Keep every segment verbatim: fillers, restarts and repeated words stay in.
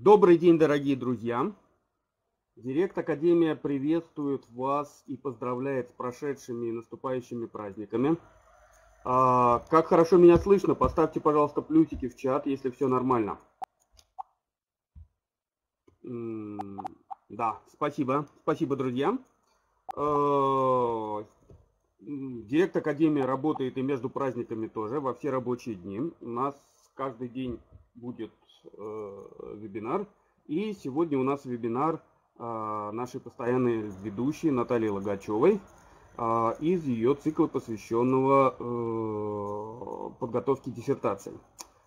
Добрый день, дорогие друзья! Директ Академия приветствует вас и поздравляет с прошедшими и наступающими праздниками. А, как хорошо меня слышно, поставьте, пожалуйста, плюсики в чат, если все нормально. М-м- да, спасибо, спасибо, друзья. А-а- Директ Академия работает и между праздниками тоже, во все рабочие дни. У нас каждый день будет вебинар. И сегодня у нас вебинар нашей постоянной ведущей Натальи Логачевой из ее цикла, посвященного подготовке диссертации.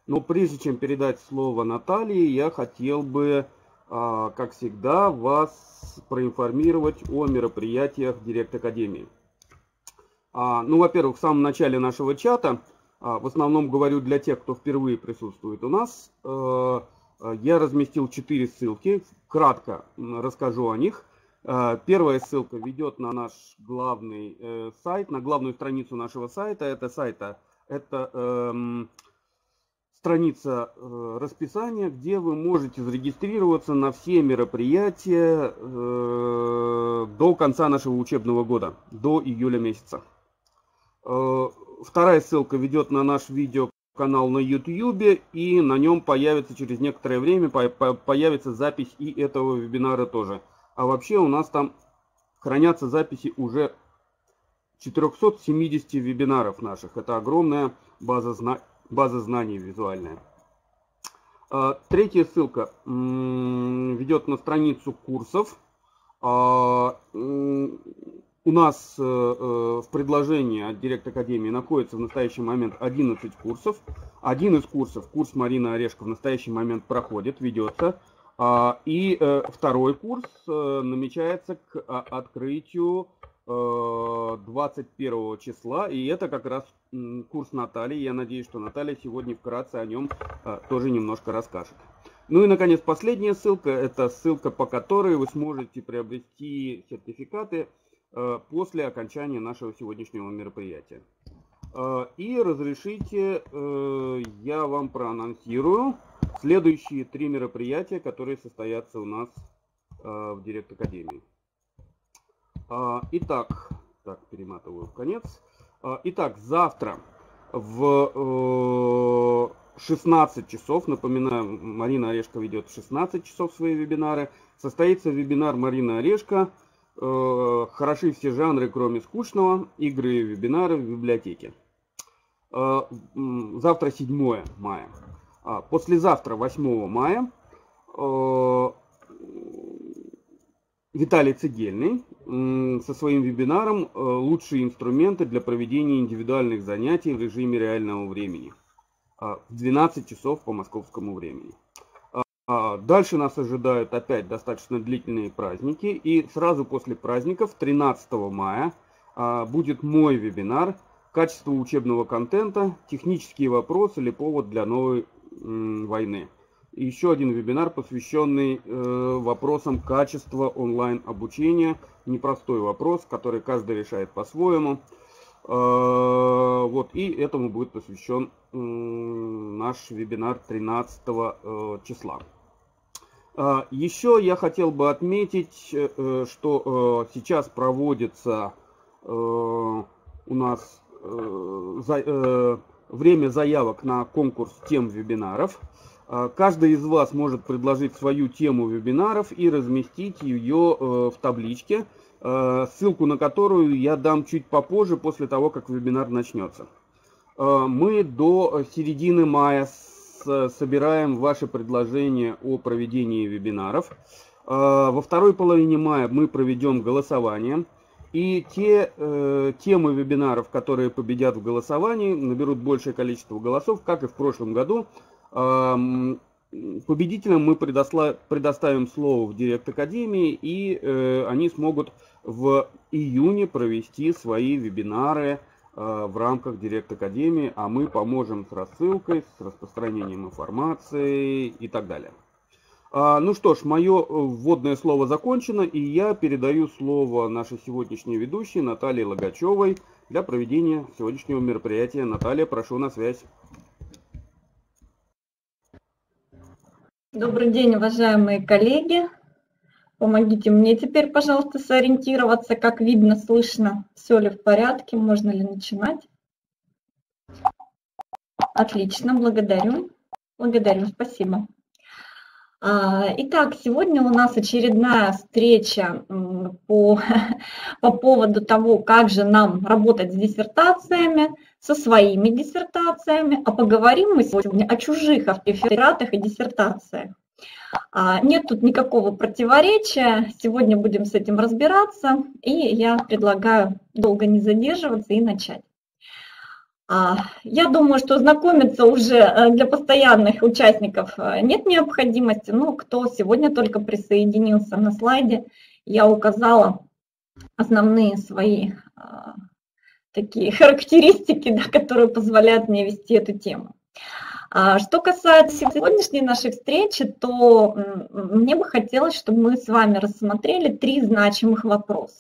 Но прежде чем передать слово Наталье, я хотел бы, как всегда, вас проинформировать о мероприятиях Директ Академии. Ну, во-первых, в самом начале нашего чата, в основном говорю для тех, кто впервые присутствует у нас, я разместил четыре ссылки, кратко расскажу о них. Первая ссылка ведет на наш главный сайт, на главную страницу нашего сайта. Это, сайта, это эм, страница э, расписания, где вы можете зарегистрироваться на все мероприятия э, до конца нашего учебного года, до июля месяца. Вторая ссылка ведет на наш видеоканал на YouTube, и на нем появится через некоторое время появится запись и этого вебинара тоже. А вообще у нас там хранятся записи уже четырёхсот семидесяти вебинаров наших. Это огромная база, зна... база знаний визуальная. Третья ссылка ведет на страницу курсов. У нас э, в предложении от Директ Академии находится в настоящий момент одиннадцать курсов. Один из курсов, курс Марина Орешко, в настоящий момент проходит, ведется. А, и э, второй курс э, намечается к а, открытию э, двадцать первого числа. И это как раз э, курс Натальи. Я надеюсь, что Наталья сегодня вкратце о нем э, тоже немножко расскажет. Ну и, наконец, последняя ссылка. Это ссылка, по которой вы сможете приобрести сертификаты после окончания нашего сегодняшнего мероприятия. И разрешите, я вам проанонсирую следующие три мероприятия, которые состоятся у нас в Директ Академии. Итак, так, перематываю в конец. Итак, завтра в шестнадцать часов, напоминаю, Марина Орешко ведет в шестнадцать часов свои вебинары, состоится вебинар Марина Орешко «Хороши все жанры, кроме скучного. Игры и вебинары в библиотеке». Завтра седьмое мая. Послезавтра восьмое мая Виталий Цигельный со своим вебинаром «Лучшие инструменты для проведения индивидуальных занятий в режиме реального времени» в двенадцать часов по московскому времени. Дальше нас ожидают опять достаточно длительные праздники. И сразу после праздников, тринадцатого мая, будет мой вебинар «Качество учебного контента. Технические вопросы или повод для новой войны». И еще один вебинар, посвященный вопросам качества онлайн-обучения. Непростой вопрос, который каждый решает по-своему. Вот, и этому будет посвящен наш вебинар тринадцатого числа. Еще я хотел бы отметить, что сейчас проводится у нас время заявок на конкурс тем вебинаров. Каждый из вас может предложить свою тему вебинаров и разместить ее в табличке, ссылку на которую я дам чуть попозже, после того, как вебинар начнется. Мы до середины мая собираем ваши предложения о проведении вебинаров. Во второй половине мая мы проведем голосование. И те э, темы вебинаров, которые победят в голосовании, наберут большее количество голосов, как и в прошлом году. Э, победителям мы предосла, предоставим слово в Директ Академии, и э, они смогут в июне провести свои вебинары в рамках Директ Академии, а мы поможем с рассылкой, с распространением информации и так далее. Ну что ж, мое вводное слово закончено, и я передаю слово нашей сегодняшней ведущей Наталье Логачевой для проведения сегодняшнего мероприятия. Наталья, прошу, на связь. Добрый день, уважаемые коллеги. Помогите мне теперь, пожалуйста, сориентироваться, как видно, слышно, все ли в порядке, можно ли начинать. Отлично, благодарю. Благодарю, спасибо. Итак, сегодня у нас очередная встреча по, по поводу того, как же нам работать с диссертациями, со своими диссертациями, а поговорим мы сегодня о чужих рефератах и диссертациях. Нет тут никакого противоречия, сегодня будем с этим разбираться, и я предлагаю долго не задерживаться и начать. Я думаю, что знакомиться уже для постоянных участников нет необходимости. Ну, кто сегодня только присоединился, на слайде я указала основные свои а, такие характеристики, да, которые позволяют мне вести эту тему. А, что касается сегодняшней нашей встречи, то мне бы хотелось, чтобы мы с вами рассмотрели три значимых вопроса.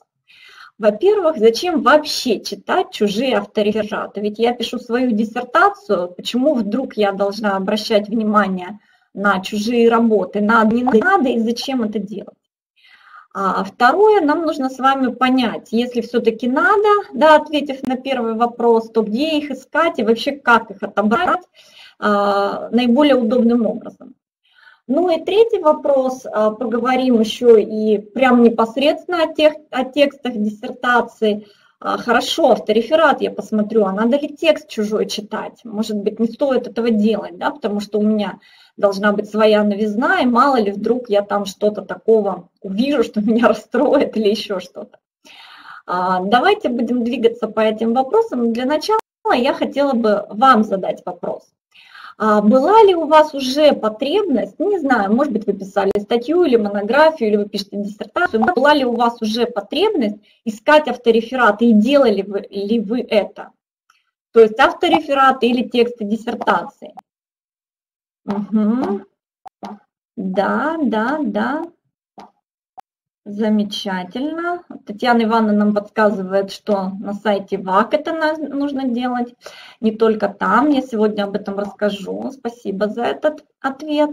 Во-первых, зачем вообще читать чужие авторефераты? Ведь я пишу свою диссертацию, почему вдруг я должна обращать внимание на чужие работы, надо, не надо и зачем это делать? А второе, нам нужно с вами понять, если все-таки надо, да, ответив на первый вопрос, то где их искать и вообще как их отобрать а, наиболее удобным образом. Ну и третий вопрос, поговорим еще и прям непосредственно о, тех, о текстах диссертации. Хорошо, автореферат я посмотрю, а надо ли текст чужой читать? Может быть, не стоит этого делать, да, потому что у меня должна быть своя новизна, и мало ли вдруг я там что-то такого увижу, что меня расстроит или еще что-то. Давайте будем двигаться по этим вопросам. Для начала я хотела бы вам задать вопрос. Была ли у вас уже потребность, не знаю, может быть, вы писали статью или монографию, или вы пишете диссертацию, была ли у вас уже потребность искать авторефераты и делали вы, ли вы это? То есть авторефераты или тексты диссертации? Угу. Да, да, да. Замечательно. Татьяна Ивановна нам подсказывает, что на сайте ВАК это нужно делать. Не только там, я сегодня об этом расскажу. Спасибо за этот ответ.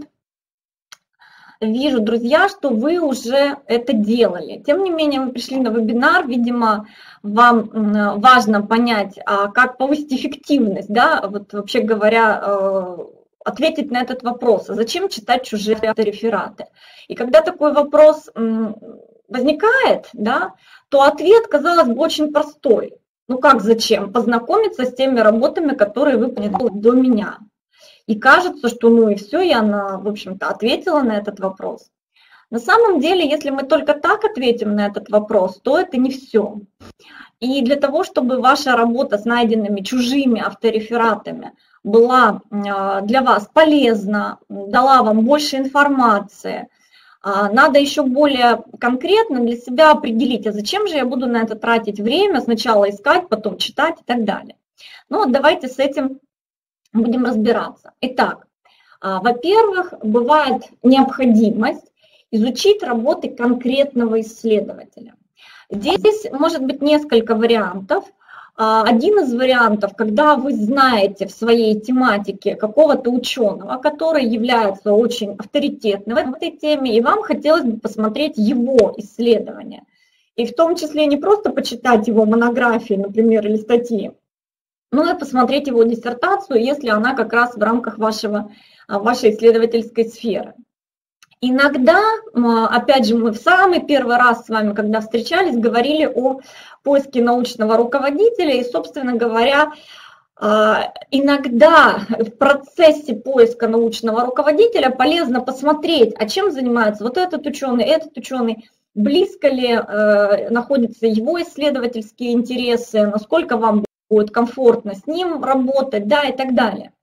Вижу, друзья, что вы уже это делали. Тем не менее, вы пришли на вебинар, видимо, вам важно понять, как повысить эффективность, да, вот вообще говоря, ответить на этот вопрос, а зачем читать чужие авторефераты. И когда такой вопрос возникает, да, то ответ, казалось бы, очень простой. Ну как зачем? Познакомиться с теми работами, которые выполнены до меня. И кажется, что ну и все, я, на, в общем-то, ответила на этот вопрос. На самом деле, если мы только так ответим на этот вопрос, то это не все. И для того, чтобы ваша работа с найденными чужими авторефератами была для вас полезна, дала вам больше информации, надо еще более конкретно для себя определить, а зачем же я буду на это тратить время, сначала искать, потом читать и так далее. Ну, давайте с этим будем разбираться. Итак, во-первых, бывает необходимость изучить работы конкретного исследователя. Здесь может быть несколько вариантов. Один из вариантов, когда вы знаете в своей тематике какого-то ученого, который является очень авторитетным в этой теме, и вам хотелось бы посмотреть его исследования. И в том числе не просто почитать его монографии, например, или статьи, но и посмотреть его диссертацию, если она как раз в рамках вашего, вашей исследовательской сферы. Иногда, опять же, мы в самый первый раз с вами, когда встречались, говорили о поиске научного руководителя, и, собственно говоря, иногда в процессе поиска научного руководителя полезно посмотреть, а чем занимается вот этот ученый, этот ученый, близко ли находятся его исследовательские интересы, насколько вам будет комфортно с ним работать, да, и так далее.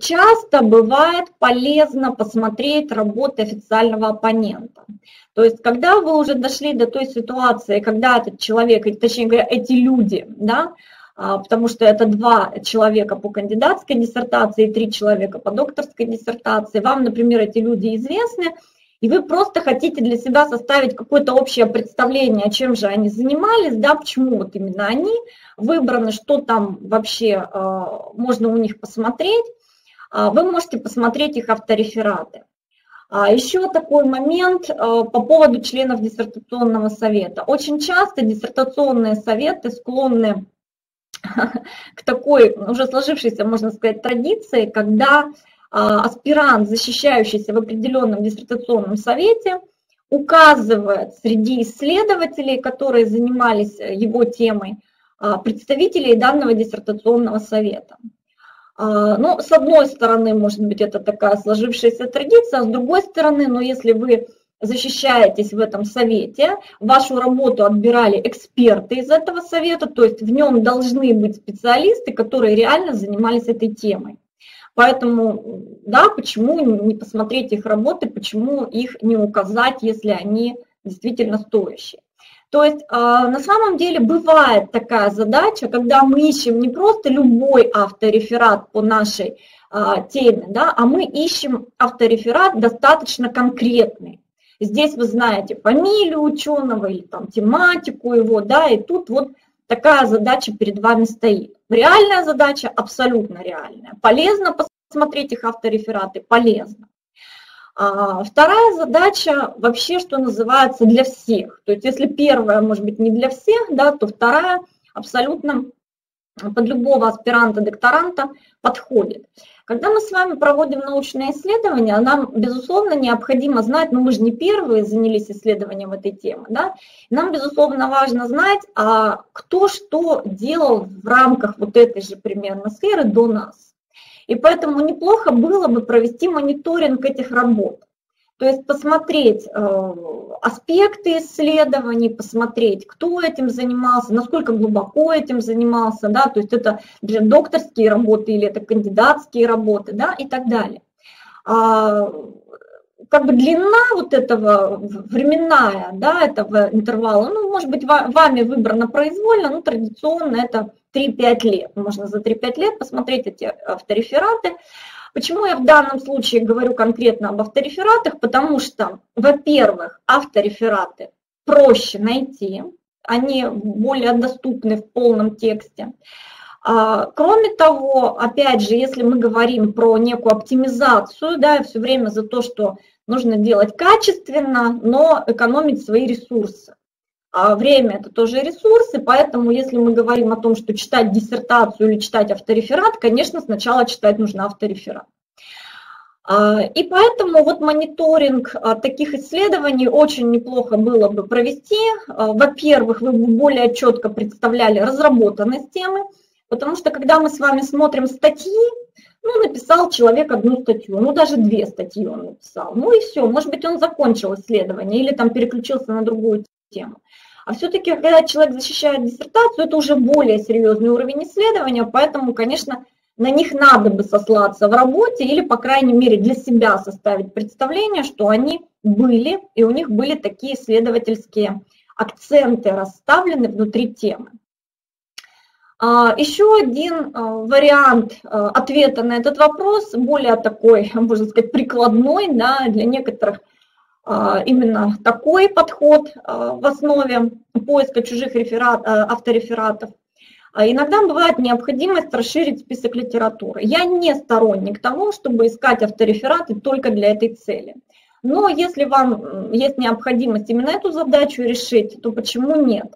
Часто бывает полезно посмотреть работы официального оппонента. То есть, когда вы уже дошли до той ситуации, когда этот человек, точнее говоря, эти люди, да, потому что это два человека по кандидатской диссертации и три человека по докторской диссертации, вам, например, эти люди известны, и вы просто хотите для себя составить какое-то общее представление, чем же они занимались, да, почему вот именно они выбраны, что там вообще э, можно у них посмотреть. вы можете посмотреть их авторефераты. Еще такой момент по поводу членов диссертационного совета. Очень часто диссертационные советы склонны к такой уже сложившейся, можно сказать, традиции, когда аспирант, защищающийся в определенном диссертационном совете, указывает среди исследователей, которые занимались его темой, представителей данного диссертационного совета. Ну, с одной стороны, может быть, это такая сложившаяся традиция, а с другой стороны, но если вы защищаетесь в этом совете, вашу работу отбирали эксперты из этого совета, то есть в нем должны быть специалисты, которые реально занимались этой темой. Поэтому, да, почему не посмотреть их работы, почему их не указать, если они действительно стоящие. То есть на самом деле бывает такая задача, когда мы ищем не просто любой автореферат по нашей теме, да, а мы ищем автореферат достаточно конкретный. Здесь вы знаете фамилию ученого или там тематику его, да, и тут вот такая задача перед вами стоит. Реальная задача, абсолютно реальная. Полезно посмотреть их авторефераты, полезно. Вторая задача вообще, что называется, для всех. То есть если первая, может быть, не для всех, да, то вторая абсолютно под любого аспиранта-докторанта подходит. Когда мы с вами проводим научное исследование, нам, безусловно, необходимо знать, но ну, мы же не первые занялись исследованием этой темы, да? Нам, безусловно, важно знать, а кто что делал в рамках вот этой же примерно сферы до нас. И поэтому неплохо было бы провести мониторинг этих работ. То есть посмотреть аспекты исследований, посмотреть, кто этим занимался, насколько глубоко этим занимался, да, то есть это докторские работы или это кандидатские работы, да, и так далее. Как бы длина вот этого временная, да, этого интервала, ну, может быть, вами выбрано произвольно, но традиционно это три-пять лет. Можно за три-пять лет посмотреть эти авторефераты. Почему я в данном случае говорю конкретно об авторефератах? Потому что, во-первых, авторефераты проще найти, они более доступны в полном тексте. Кроме того, опять же, если мы говорим про некую оптимизацию, да, я все время за то, что нужно делать качественно, но экономить свои ресурсы. А время – это тоже ресурсы, поэтому если мы говорим о том, что читать диссертацию или читать автореферат, конечно, сначала читать нужно автореферат. И поэтому вот мониторинг таких исследований очень неплохо было бы провести. Во-первых, вы бы более четко представляли разработанность темы, потому что когда мы с вами смотрим статьи, ну, написал человек одну статью, ну, даже две статьи он написал, ну и все, может быть, он закончил исследование или там переключился на другую тему. А все-таки, когда человек защищает диссертацию, это уже более серьезный уровень исследования, поэтому, конечно, на них надо бы сослаться в работе или, по крайней мере, для себя составить представление, что они были, и у них были такие исследовательские акценты расставлены внутри темы. Еще один вариант ответа на этот вопрос, более такой, можно сказать, прикладной, да, для некоторых именно такой подход в основе поиска чужих реферат, авторефератов. Иногда бывает необходимость расширить список литературы. Я не сторонник того, чтобы искать авторефераты только для этой цели. Но если вам есть необходимость именно эту задачу решить, то почему нет?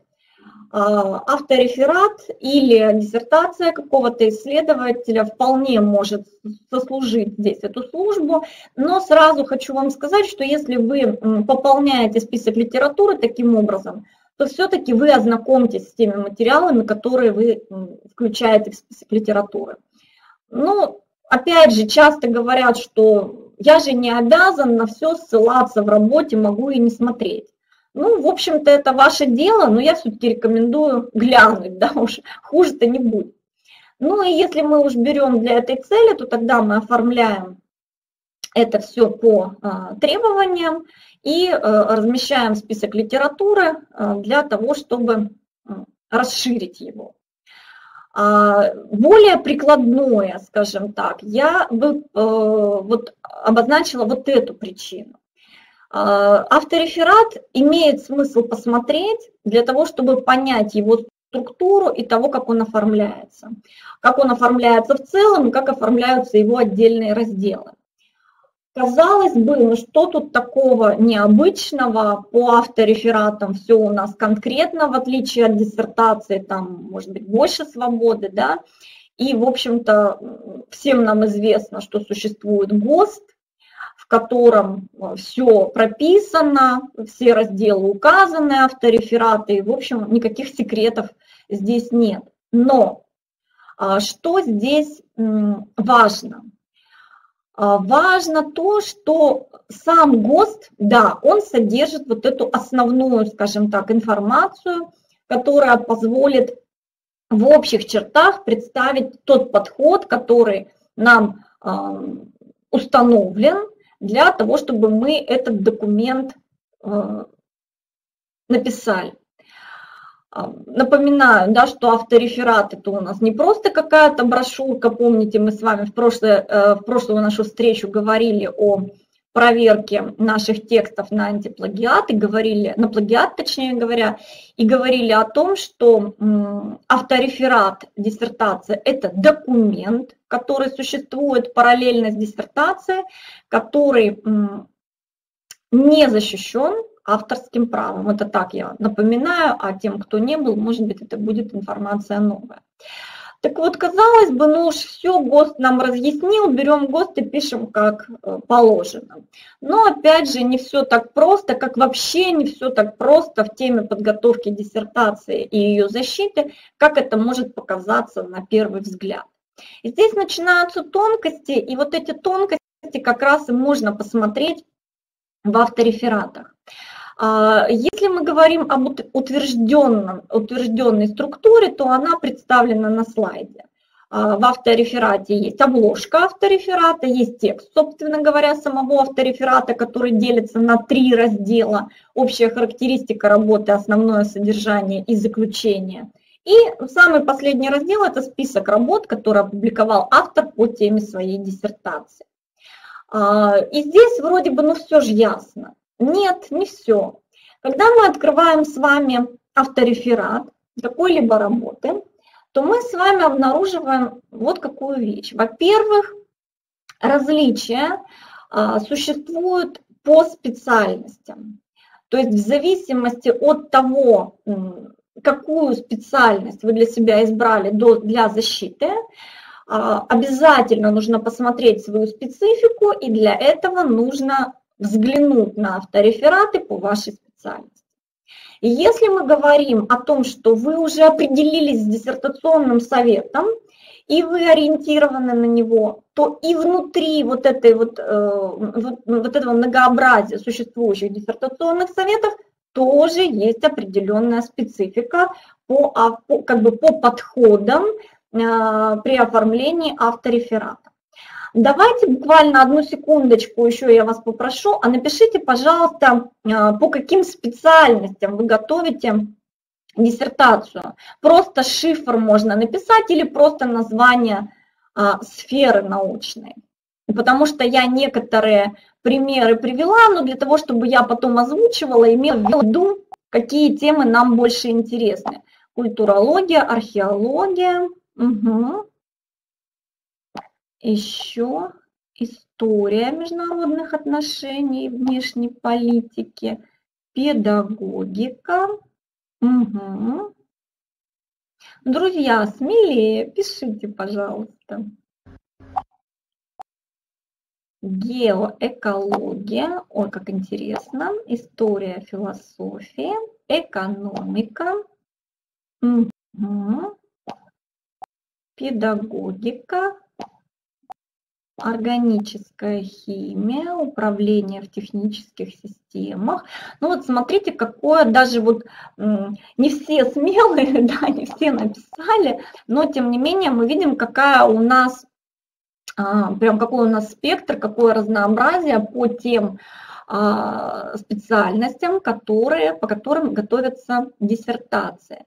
Автореферат или диссертация какого-то исследователя вполне может сослужить здесь эту службу, но сразу хочу вам сказать, что если вы пополняете список литературы таким образом, то все-таки вы ознакомьтесь с теми материалами, которые вы включаете в список литературы. Ну, опять же, часто говорят, что я же не обязан на все ссылаться в работе, могу и не смотреть. Ну, в общем-то, это ваше дело, но я все-таки рекомендую глянуть, да уж, хуже-то не будет. Ну, и если мы уж берем для этой цели, то тогда мы оформляем это все по э, требованиям и э, размещаем список литературы э, для того, чтобы э, расширить его. А более прикладное, скажем так, я бы э, вот обозначила вот эту причину. Автореферат имеет смысл посмотреть для того, чтобы понять его структуру и того, как он оформляется. Как он оформляется в целом и как оформляются его отдельные разделы. Казалось бы, ну что тут такого необычного, по авторефератам все у нас конкретно, в отличие от диссертации, там может быть больше свободы, да, и в общем-то всем нам известно, что существует ГОСТ, в котором все прописано, все разделы указаны, авторефераты, и в общем никаких секретов здесь нет. Но что здесь важно? Важно то, что сам ГОСТ, да, он содержит вот эту основную, скажем так, информацию, которая позволит в общих чертах представить тот подход, который нам э, установлен для того, чтобы мы этот документ э, написали. Напоминаю, да, что автореферат это у нас не просто какая-то брошюрка. Помните, мы с вами в, прошлое, в прошлую нашу встречу говорили о проверке наших текстов на антиплагиат, и говорили, на плагиат, точнее говоря, и говорили о том, что автореферат, диссертация – это документ, который существует параллельно с диссертацией, который не защищен авторским правом. Это так я напоминаю, а тем, кто не был, может быть, это будет информация новая. Так вот, казалось бы, ну уж все, ГОСТ нам разъяснил, берем ГОСТ и пишем как положено. Но опять же, не все так просто, как вообще не все так просто в теме подготовки диссертации и ее защиты, как это может показаться на первый взгляд. И здесь начинаются тонкости, и вот эти тонкости как раз и можно посмотреть в авторефератах. Если мы говорим об утвержденном, утвержденной структуре, то она представлена на слайде. В автореферате есть обложка автореферата, есть текст, собственно говоря, самого автореферата, который делится на три раздела: общая характеристика работы, основное содержание и заключение. И самый последний раздел – это список работ, который опубликовал автор по теме своей диссертации. И здесь вроде бы, ну все же ясно. Нет, не все. Когда мы открываем с вами автореферат какой-либо работы, то мы с вами обнаруживаем вот какую вещь. Во-первых, различия существуют по специальностям. То есть в зависимости от того, какую специальность вы для себя избрали для защиты, обязательно нужно посмотреть свою специфику, и для этого нужно взглянуть на авторефераты по вашей специальности. И если мы говорим о том, что вы уже определились с диссертационным советом, и вы ориентированы на него, то и внутри вот, этой вот, вот, вот этого многообразия существующих диссертационных советов тоже есть определенная специфика по, как бы по подходам при оформлении автореферата. Давайте буквально одну секундочку еще я вас попрошу, а напишите, пожалуйста, по каким специальностям вы готовите диссертацию. Просто шифр можно написать или просто название сферы научной. Потому что я некоторые примеры привела, но для того, чтобы я потом озвучивала, имела в виду, какие темы нам больше интересны. Культурология, археология. Угу. Еще история международных отношений, внешней политики, педагогика. Угу. Друзья, смелее пишите, пожалуйста. Геоэкология, ой, как интересно. История, философия, экономика. Угу. Педагогика, органическая химия, управление в технических системах. Ну вот смотрите, какое даже вот не все смелые, да, не все написали, но тем не менее мы видим, какая у нас, прям какой у нас спектр, какое разнообразие по тем специальностям, которые, по которым готовятся диссертации.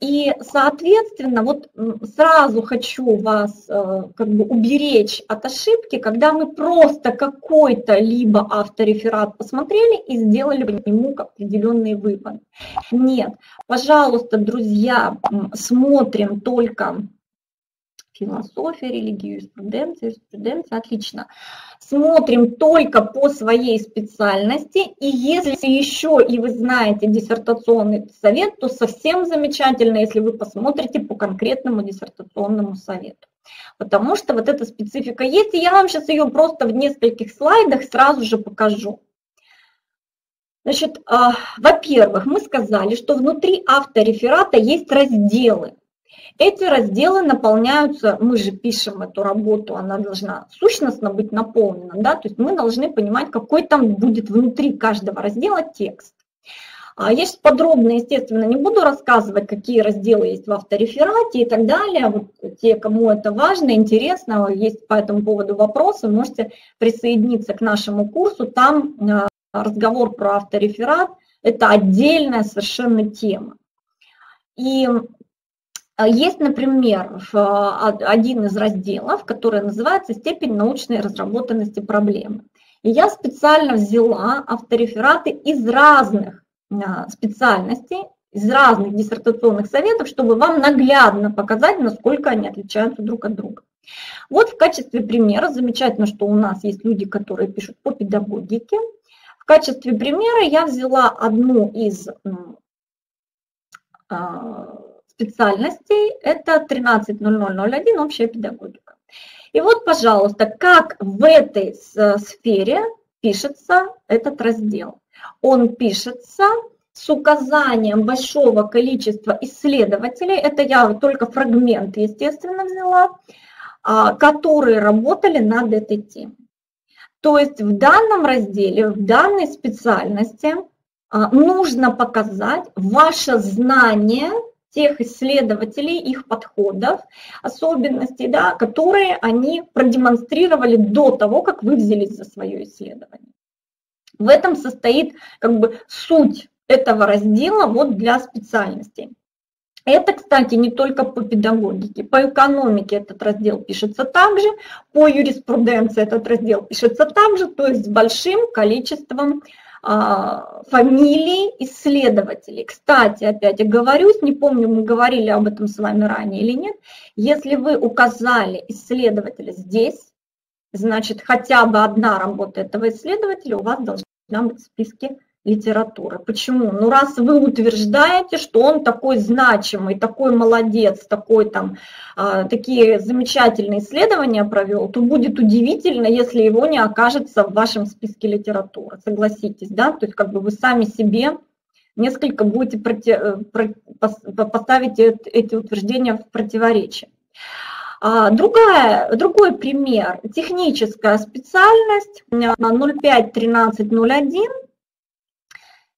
И, соответственно, вот сразу хочу вас как бы уберечь от ошибки, когда мы просто какой-то либо автореферат посмотрели и сделали по нему определенные выводы. Нет, пожалуйста, друзья, смотрим только философия, религию, юриспруденция, юриспруденция, отлично. Смотрим только по своей специальности, и если еще и вы знаете диссертационный совет, то совсем замечательно, если вы посмотрите по конкретному диссертационному совету. Потому что вот эта специфика есть, и я вам сейчас ее просто в нескольких слайдах сразу же покажу. Значит, во-первых, мы сказали, что внутри автореферата есть разделы. Эти разделы наполняются, мы же пишем эту работу, она должна сущностно быть наполнена, да, то есть мы должны понимать, какой там будет внутри каждого раздела текст. Я сейчас подробно, естественно, не буду рассказывать, какие разделы есть в автореферате и так далее. Вот те, кому это важно, интересно, есть по этому поводу вопросы, можете присоединиться к нашему курсу, там разговор про автореферат, это отдельная совершенно тема. И есть, например, один из разделов, который называется «Степень научной разработанности проблемы». И я специально взяла авторефераты из разных специальностей, из разных диссертационных советов, чтобы вам наглядно показать, насколько они отличаются друг от друга. Вот в качестве примера замечательно, что у нас есть люди, которые пишут по педагогике. В качестве примера я взяла одну из специальностей, это тринадцать ноль ноль ноль один, общая педагогика. И вот, пожалуйста, как в этой сфере пишется этот раздел. Он пишется с указанием большого количества исследователей, это я только фрагмент, естественно, взяла, которые работали над этой темой. То есть в данном разделе, в данной специальности нужно показать ваше знание тех исследователей, их подходов, особенностей, да, которые они продемонстрировали до того, как вы взялись за свое исследование. В этом состоит как бы суть этого раздела вот для специальностей. Это, кстати, не только по педагогике, по экономике этот раздел пишется также, по юриспруденции этот раздел пишется также, то есть с большим количеством фамилии исследователей. Кстати, опять оговорюсь, не помню, мы говорили об этом с вами ранее или нет, если вы указали исследователя здесь, значит, хотя бы одна работа этого исследователя у вас должна быть в списке литературы. Почему? Ну, раз вы утверждаете, что он такой значимый, такой молодец, такой там, такие замечательные исследования провел, то будет удивительно, если его не окажется в вашем списке литературы. Согласитесь, да? То есть как бы вы сами себе несколько будете против, поставить эти утверждения в противоречие. Другая, другой пример. Техническая специальность ноль пять тринадцать ноль один.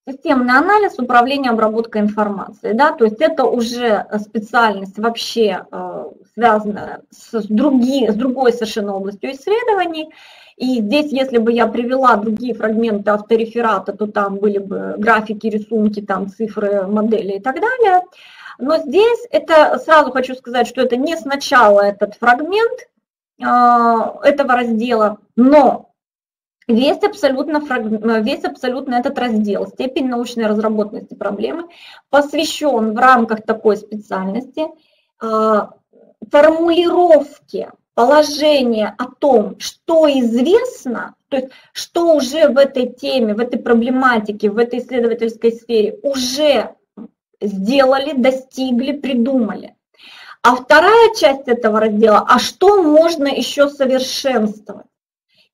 Системный анализ, управление, обработка информации, да, то есть это уже специальность вообще э, связанная с, други, с другой совершенно областью исследований, и здесь, если бы я привела другие фрагменты автореферата, то там были бы графики, рисунки, там цифры, модели и так далее, но здесь это, сразу хочу сказать, что это не сначала этот фрагмент э, этого раздела, но Весь абсолютно, весь абсолютно этот раздел «Степень научной разработанности проблемы» посвящен в рамках такой специальности формулировке положения о том, что известно, то есть что уже в этой теме, в этой проблематике, в этой исследовательской сфере уже сделали, достигли, придумали. А вторая часть этого раздела – а что можно еще совершенствовать?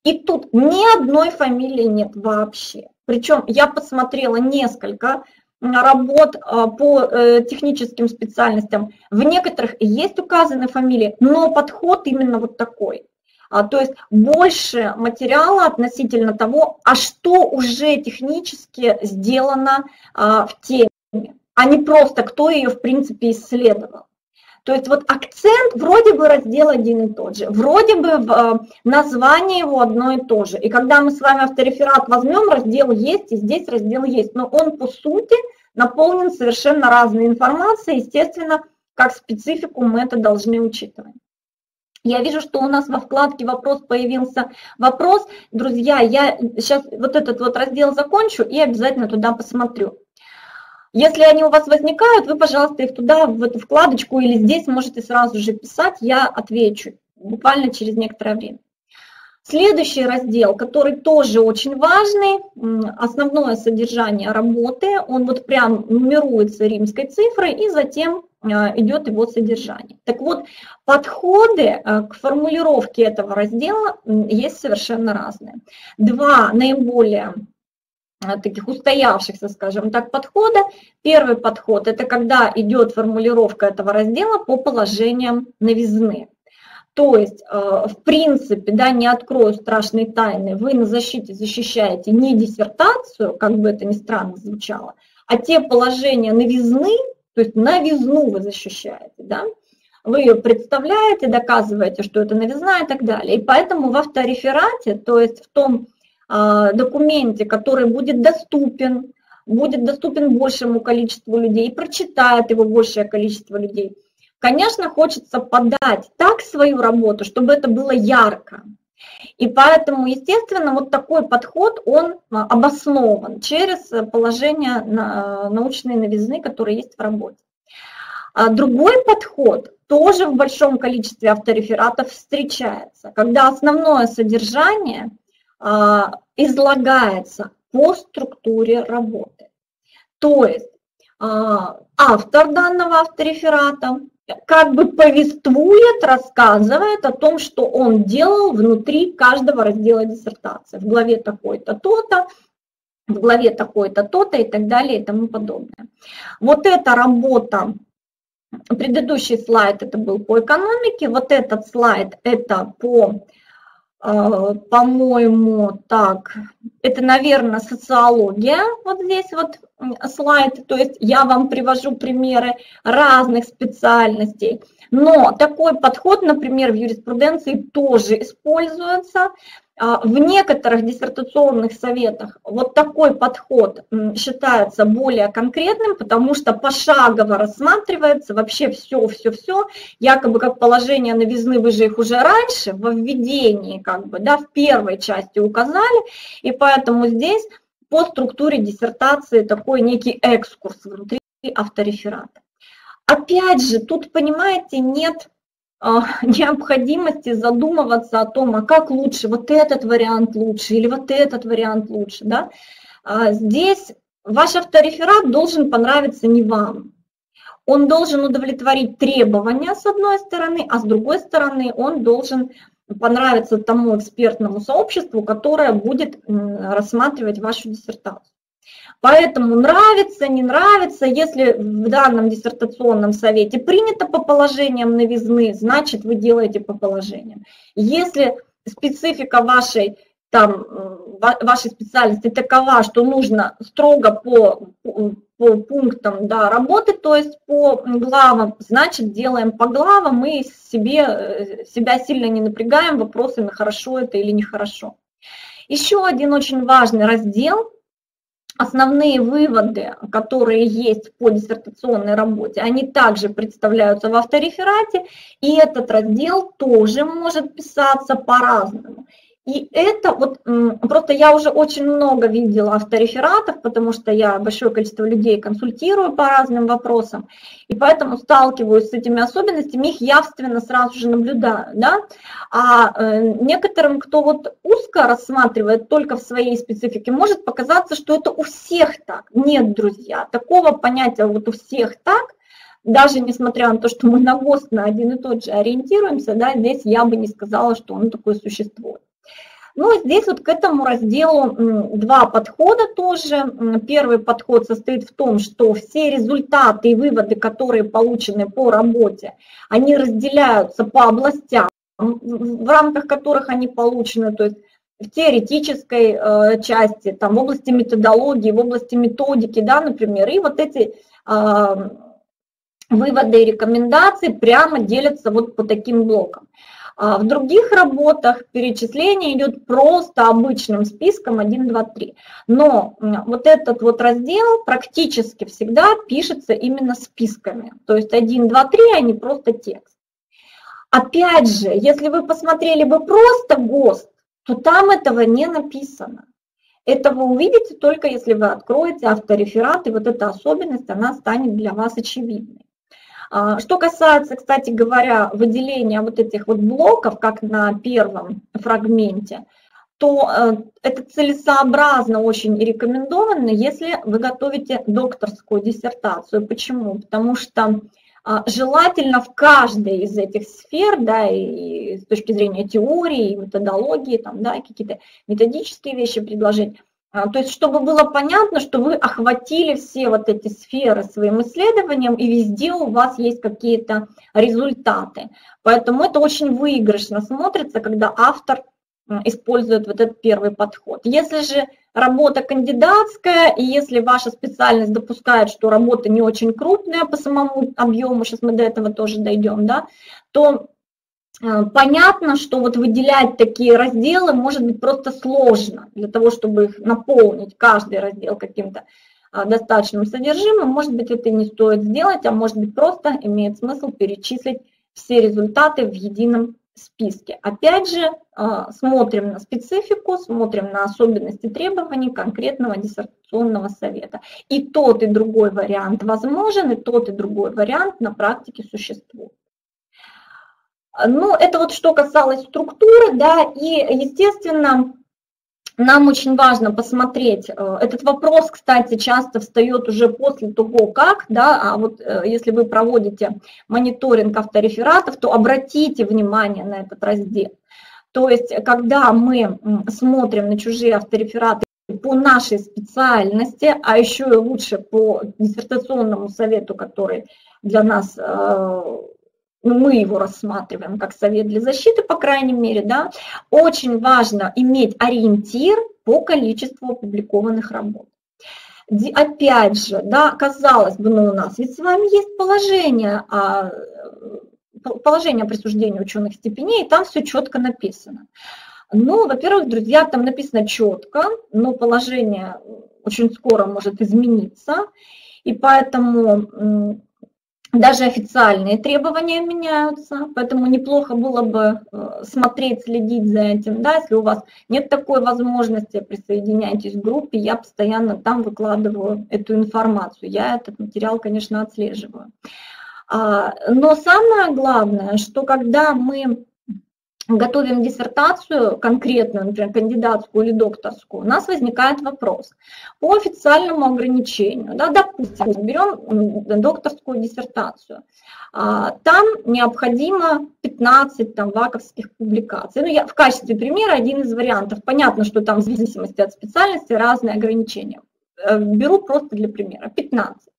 И тут ни одной фамилии нет вообще. Причем я посмотрела несколько работ по техническим специальностям. В некоторых есть указаны фамилии, но подход именно вот такой. То есть больше материала относительно того, а что уже технически сделано в теме, а не просто кто ее в принципе исследовал. То есть вот акцент вроде бы раздел один и тот же, вроде бы название его одно и то же. И когда мы с вами автореферат возьмем, раздел есть, и здесь раздел есть, но он по сути наполнен совершенно разной информацией, естественно, как специфику мы это должны учитывать. Я вижу, что у нас во вкладке «Вопрос» появился вопрос. Друзья, я сейчас вот этот вот раздел закончу и обязательно туда посмотрю. Если они у вас возникают, вы, пожалуйста, их туда, в эту вкладочку или здесь можете сразу же писать, я отвечу буквально через некоторое время. Следующий раздел, который тоже очень важный, основное содержание работы, он вот прям нумеруется римской цифрой и затем идет его содержание. Так вот, подходы к формулировке этого раздела есть совершенно разные. Два наиболее таких устоявшихся, скажем так, подхода. Первый подход – это когда идет формулировка этого раздела по положениям новизны. То есть, в принципе, да, не открою страшной тайны, вы на защите защищаете не диссертацию, как бы это ни странно звучало, а те положения новизны, то есть новизну вы защищаете, да? Вы ее представляете, доказываете, что это новизна и так далее. И поэтому в автореферате, то есть в том документе, который будет доступен, будет доступен большему количеству людей, и прочитает его большее количество людей, конечно, хочется подать так свою работу, чтобы это было ярко. И поэтому, естественно, вот такой подход, он обоснован через положение научной новизны, которые есть в работе. Другой подход тоже в большом количестве авторефератов встречается, когда основное содержание излагается по структуре работы. То есть автор данного автореферата как бы повествует, рассказывает о том, что он делал внутри каждого раздела диссертации. В главе такой-то, то-то, в главе такой-то, то-то и так далее и тому подобное. Вот эта работа, предыдущий слайд это был по экономике, вот этот слайд это по, по-моему, так, это, наверное, социология, вот здесь вот слайд, то есть я вам привожу примеры разных специальностей, но такой подход, например, в юриспруденции тоже используется. В некоторых диссертационных советах вот такой подход считается более конкретным, потому что пошагово рассматривается вообще все-все-все, якобы как положение новизны, вы же их уже раньше во введении, как бы, да, в первой части указали, и поэтому здесь по структуре диссертации такой некий экскурс внутри автореферата. Опять же, тут, понимаете, нет необходимости задумываться о том, а как лучше, вот этот вариант лучше или вот этот вариант лучше, да? Здесь ваш автореферат должен понравиться не вам. Он должен удовлетворить требования с одной стороны, а с другой стороны он должен понравиться тому экспертному сообществу, которое будет рассматривать вашу диссертацию. Поэтому нравится, не нравится, если в данном диссертационном совете принято по положениям новизны, значит вы делаете по положениям. Если специфика вашей, там, вашей специальности такова, что нужно строго по, по пунктам, да, работы, то есть по главам, значит делаем по главам и себе, себя сильно не напрягаем вопросами, хорошо это или нехорошо. Еще один очень важный раздел. Основные выводы, которые есть по диссертационной работе, они также представляются в автореферате, и этот раздел тоже может писаться по-разному. И это вот, просто я уже очень много видела авторефератов, потому что я большое количество людей консультирую по разным вопросам, и поэтому сталкиваюсь с этими особенностями, их явственно сразу же наблюдаю, да? А некоторым, кто вот узко рассматривает только в своей специфике, может показаться, что это у всех так. Нет, друзья, такого понятия вот у всех так, даже несмотря на то, что мы на ГОСТ на один и тот же ориентируемся, да, здесь я бы не сказала, что он такой существует. Ну, здесь вот к этому разделу два подхода тоже. Первый подход состоит в том, что все результаты и выводы, которые получены по работе, они разделяются по областям, в рамках которых они получены, то есть в теоретической части, там, в области методологии, в области методики, да, например, и вот эти выводы и рекомендации прямо делятся вот по таким блокам. В других работах перечисление идет просто обычным списком один, два, три. Но вот этот вот раздел практически всегда пишется именно списками. То есть один, два, три, а не просто текст. Опять же, если вы посмотрели бы просто ГОСТ, то там этого не написано. Это вы увидите только если вы откроете автореферат, и вот эта особенность, она станет для вас очевидной. Что касается, кстати говоря, выделения вот этих вот блоков, как на первом фрагменте, то это целесообразно очень и рекомендовано, если вы готовите докторскую диссертацию. Почему? Потому что желательно в каждой из этих сфер, да, и с точки зрения теории, и методологии, там, да, какие-то методические вещи предложить, то есть чтобы было понятно, что вы охватили все вот эти сферы своим исследованием, и везде у вас есть какие-то результаты. Поэтому это очень выигрышно смотрится, когда автор использует вот этот первый подход. Если же работа кандидатская, и если ваша специальность допускает, что работа не очень крупная по самому объему, сейчас мы до этого тоже дойдем, да, то понятно, что вот выделять такие разделы может быть просто сложно. Для того, чтобы их наполнить, каждый раздел каким-то достаточным содержимым, может быть, это не стоит сделать, а может быть, просто имеет смысл перечислить все результаты в едином списке. Опять же, смотрим на специфику, смотрим на особенности требований конкретного диссертационного совета. И тот, и другой вариант возможен, и тот, и другой вариант на практике существует. Ну, это вот что касалось структуры, да, и, естественно, нам очень важно посмотреть, этот вопрос, кстати, часто встает уже после того, как, да, а вот если вы проводите мониторинг авторефератов, то обратите внимание на этот раздел. То есть, когда мы смотрим на чужие авторефераты по нашей специальности, а еще и лучше по диссертационному совету, который для нас... мы его рассматриваем как совет для защиты, по крайней мере, да, очень важно иметь ориентир по количеству опубликованных работ. Опять же, да, казалось бы, но у нас ведь с вами есть положение, положение о присуждении ученых степеней, и там все четко написано. Ну, во-первых, друзья, там написано четко, но положение очень скоро может измениться, и поэтому... даже официальные требования меняются, поэтому неплохо было бы смотреть, следить за этим. Да? Если у вас нет такой возможности, присоединяйтесь к группе, я постоянно там выкладываю эту информацию. Я этот материал, конечно, отслеживаю. Но самое главное, что когда мы готовим диссертацию конкретную, например, кандидатскую или докторскую, у нас возникает вопрос по официальному ограничению. Да, допустим, берем докторскую диссертацию. Там необходимо пятнадцать там, ваковских публикаций. Ну, я в качестве примера один из вариантов. Понятно, что там в зависимости от специальности разные ограничения. Беру просто для примера пятнадцать.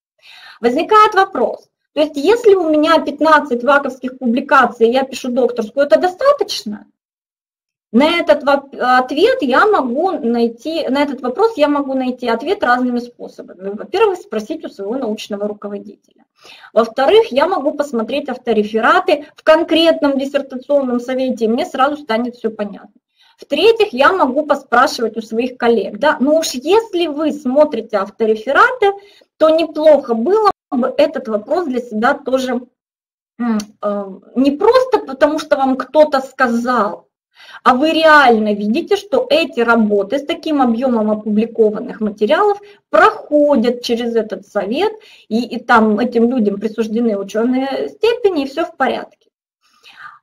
Возникает вопрос. То есть, если у меня пятнадцать ваковских публикаций, я пишу докторскую, это достаточно? На этот ответ я могу найти, на этот вопрос я могу найти ответ разными способами. Во-первых, спросить у своего научного руководителя. Во-вторых, я могу посмотреть авторефераты в конкретном диссертационном совете, и мне сразу станет все понятно. В-третьих, я могу поспрашивать у своих коллег. Да? Но уж если вы смотрите авторефераты, то неплохо было бы этот вопрос для себя тоже не просто потому, что вам кто-то сказал, а вы реально видите, что эти работы с таким объемом опубликованных материалов проходят через этот совет, и, и там этим людям присуждены ученые степени, и все в порядке.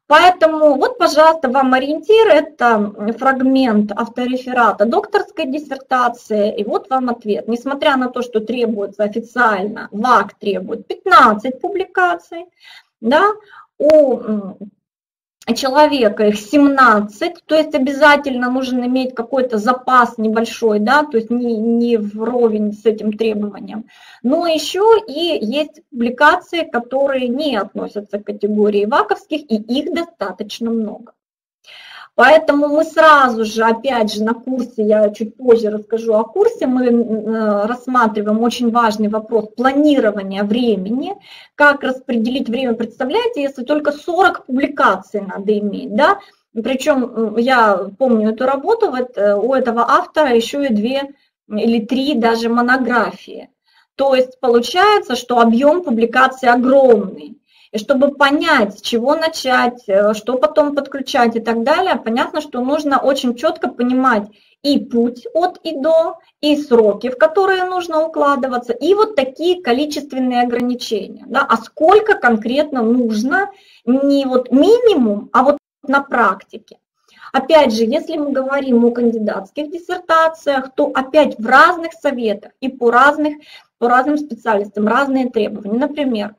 Поэтому вот, пожалуйста, вам ориентир, это фрагмент автореферата докторской диссертации, и вот вам ответ. Несмотря на то, что требуется официально, ВАК требует пятнадцать публикаций, да, у человека их семнадцать, то есть обязательно нужно иметь какой-то запас небольшой, да, то есть не, не вровень с этим требованием. Но еще и есть публикации, которые не относятся к категории ваковских, и их достаточно много. Поэтому мы сразу же, опять же, на курсе, я чуть позже расскажу о курсе, мы рассматриваем очень важный вопрос планирования времени, как распределить время, представляете, если только сорок публикаций надо иметь, да? Причем я помню эту работу, вот у этого автора еще и две или три даже монографии. То есть получается, что объем публикаций огромный. И чтобы понять, с чего начать, что потом подключать и так далее, понятно, что нужно очень четко понимать и путь от и до, и сроки, в которые нужно укладываться, и вот такие количественные ограничения. Да? А сколько конкретно нужно, не вот минимум, а вот на практике. Опять же, если мы говорим о кандидатских диссертациях, то опять в разных советах и по, разных, по разным специальностям разные требования. Например,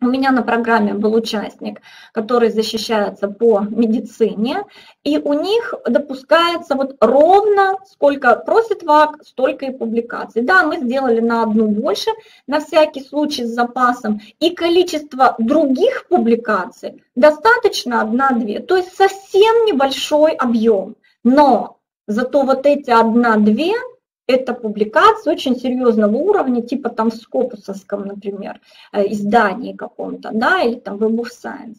у меня на программе был участник, который защищается по медицине, и у них допускается вот ровно сколько просит ВАК, столько и публикаций. Да, мы сделали на одну больше, на всякий случай с запасом, и количество других публикаций достаточно одна-две, то есть совсем небольшой объем, но зато вот эти одна-две, это публикации очень серьезного уровня, типа там в Скопусовском, например, издании каком-то, да, или там в Web of Science.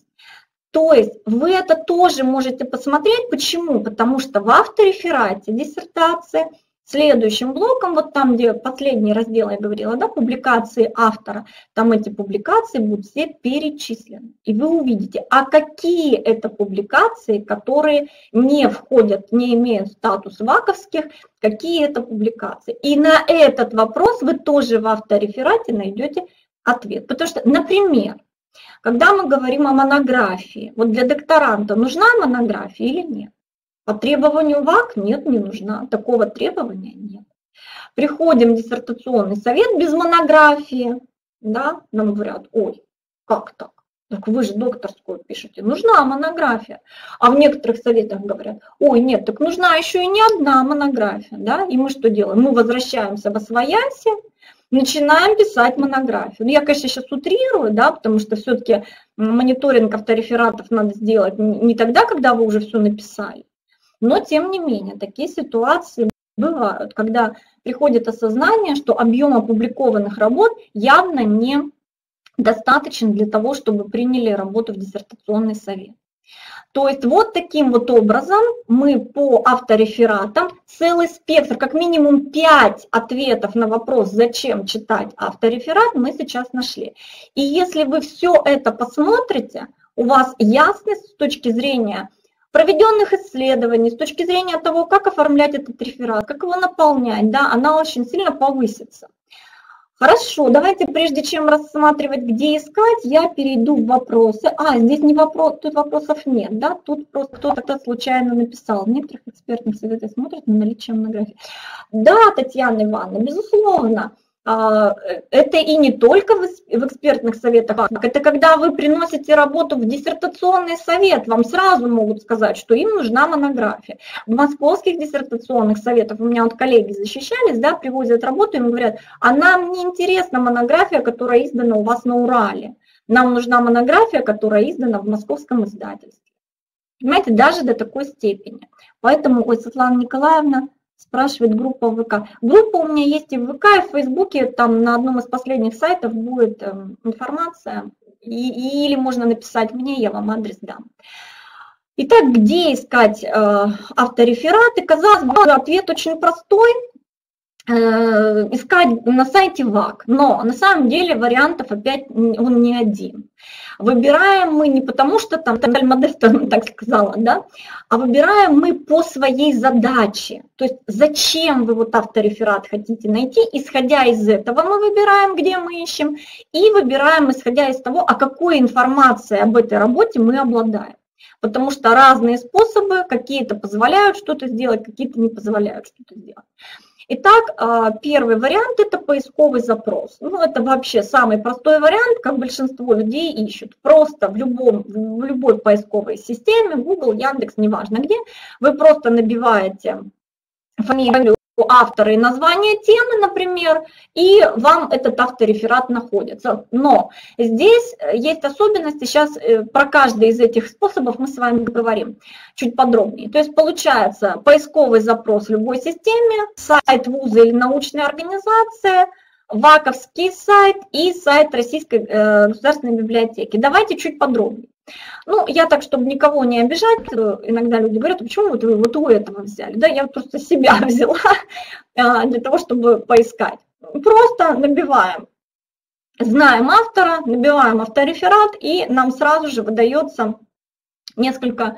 То есть вы это тоже можете посмотреть. Почему? Потому что в автореферате диссертации следующим блоком, вот там, где последний раздел я говорила, да, публикации автора, там эти публикации будут все перечислены. И вы увидите, а какие это публикации, которые не входят, не имеют статус ваковских, какие это публикации. И на этот вопрос вы тоже в автореферате найдете ответ. Потому что, например, когда мы говорим о монографии, вот для докторанта нужна монография или нет? По требованию ВАК нет, не нужна. Такого требования нет. Приходим в диссертационный совет без монографии. Да? Нам говорят, ой, как так? Так вы же докторскую пишете. Нужна монография. А в некоторых советах говорят, ой, нет, так нужна еще и не одна монография. Да? И мы что делаем? Мы возвращаемся во свояси, начинаем писать монографию. Я, конечно, сейчас утрирую, да, потому что все-таки мониторинг авторефератов надо сделать не тогда, когда вы уже все написали. Но, тем не менее, такие ситуации бывают, когда приходит осознание, что объем опубликованных работ явно не достаточен для того, чтобы приняли работу в диссертационный совет. То есть вот таким вот образом мы по авторефератам целый спектр, как минимум пять ответов на вопрос, зачем читать автореферат, мы сейчас нашли. И если вы все это посмотрите, у вас ясность с точки зрения проведенных исследований, с точки зрения того, как оформлять этот реферат, как его наполнять, да, она очень сильно повысится. Хорошо, давайте прежде чем рассматривать, где искать, я перейду в вопросы. А, здесь не вопрос, тут вопросов нет, да, тут просто кто-то случайно написал. В некоторых экспертных советах смотрят на наличие монографии. Да, Татьяна Ивановна, безусловно. Это и не только в экспертных советах, это когда вы приносите работу в диссертационный совет, вам сразу могут сказать, что им нужна монография. В московских диссертационных советах, у меня вот коллеги защищались, да, привозят работу, им говорят, а нам не интересна монография, которая издана у вас на Урале, нам нужна монография, которая издана в московском издательстве. Понимаете, даже до такой степени. Поэтому, ой, Светлана Николаевна, спрашивает группа ВК. Группа у меня есть и в ВК, и в Фейсбуке, там на одном из последних сайтов будет э, информация, и, или можно написать мне, я вам адрес дам. Итак, где искать э, авторефераты? Казалось бы, ответ очень простой, э, искать на сайте ВАК, но на самом деле вариантов опять он не один. Выбираем мы не потому, что там Наталья Модестовна так сказала, да, а выбираем мы по своей задаче. То есть зачем вы вот автореферат хотите найти, исходя из этого мы выбираем, где мы ищем, и выбираем, исходя из того, о какой информации об этой работе мы обладаем. Потому что разные способы, какие-то позволяют что-то сделать, какие-то не позволяют что-то сделать. Итак, первый вариант – это поисковый запрос. Ну, это вообще самый простой вариант, как большинство людей ищут. Просто в, любом, в любой поисковой системе, Google, Яндекс, неважно где, вы просто набиваете фамилию автора и название темы, например, и вам этот автореферат находится. Но здесь есть особенности, сейчас про каждый из этих способов мы с вами говорим чуть подробнее. То есть получается поисковый запрос в любой системе, сайт вуза или научная организация, ваковский сайт и сайт Российской государственной библиотеки. Давайте чуть подробнее. Ну, я так, чтобы никого не обижать, иногда люди говорят, а почему вот вы вот у этого взяли? Да, я просто себя взяла для того, чтобы поискать. Просто набиваем, знаем автора, набиваем автореферат, и нам сразу же выдается несколько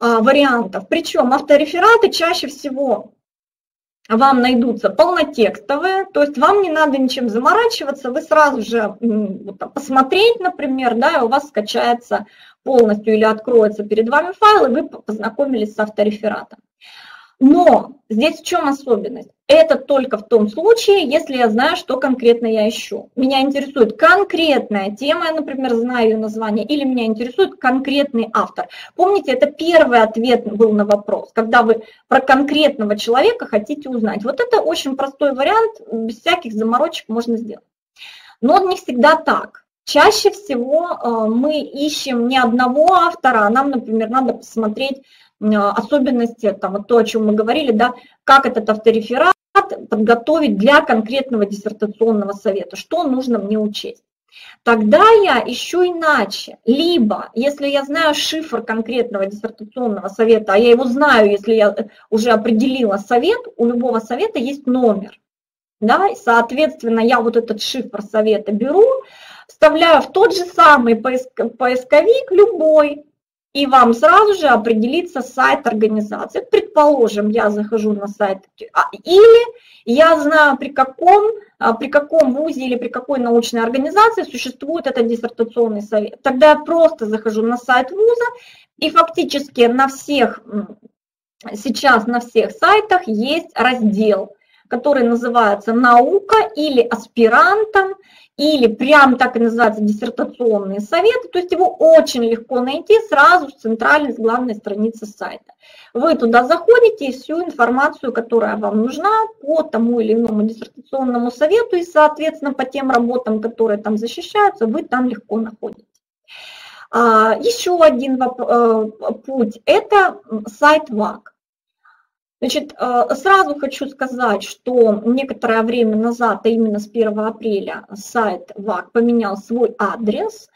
вариантов. Причем авторефераты чаще всего вам найдутся полнотекстовые, то есть вам не надо ничем заморачиваться, вы сразу же посмотреть, например, да, и у вас скачается полностью или откроется перед вами файл, и вы познакомились с авторефератом. Но здесь в чем особенность? Это только в том случае, если я знаю, что конкретно я ищу. Меня интересует конкретная тема, я, например, знаю ее название, или меня интересует конкретный автор. Помните, это первый ответ был на вопрос, когда вы про конкретного человека хотите узнать. Вот это очень простой вариант, без всяких заморочек можно сделать. Но не всегда так. Чаще всего мы ищем не одного автора, а нам, например, надо посмотреть особенности, там, вот то, о чем мы говорили, да, как этот автореферат подготовить для конкретного диссертационного совета, что нужно мне учесть. Тогда я ищу иначе. Либо, если я знаю шифр конкретного диссертационного совета, а я его знаю, если я уже определила совет, у любого совета есть номер. Да, и, соответственно, я вот этот шифр совета беру, вставляю в тот же самый поисковик любой, и вам сразу же определится сайт организации. Предположим, я захожу на сайт, или я знаю, при каком, при каком вузе или при какой научной организации существует этот диссертационный совет. Тогда я просто захожу на сайт вуза, и фактически на всех, сейчас на всех сайтах есть раздел, который называется «Наука» или «Аспирантом», или прям так и называется «Диссертационные советы». То есть его очень легко найти сразу с центральной, с главной страницы сайта. Вы туда заходите и всю информацию, которая вам нужна по тому или иному диссертационному совету и, соответственно, по тем работам, которые там защищаются, вы там легко находите. Еще один путь – это сайт ВАК. Значит, сразу хочу сказать, что некоторое время назад, а именно с первого апреля, сайт ВАК поменял свой адрес.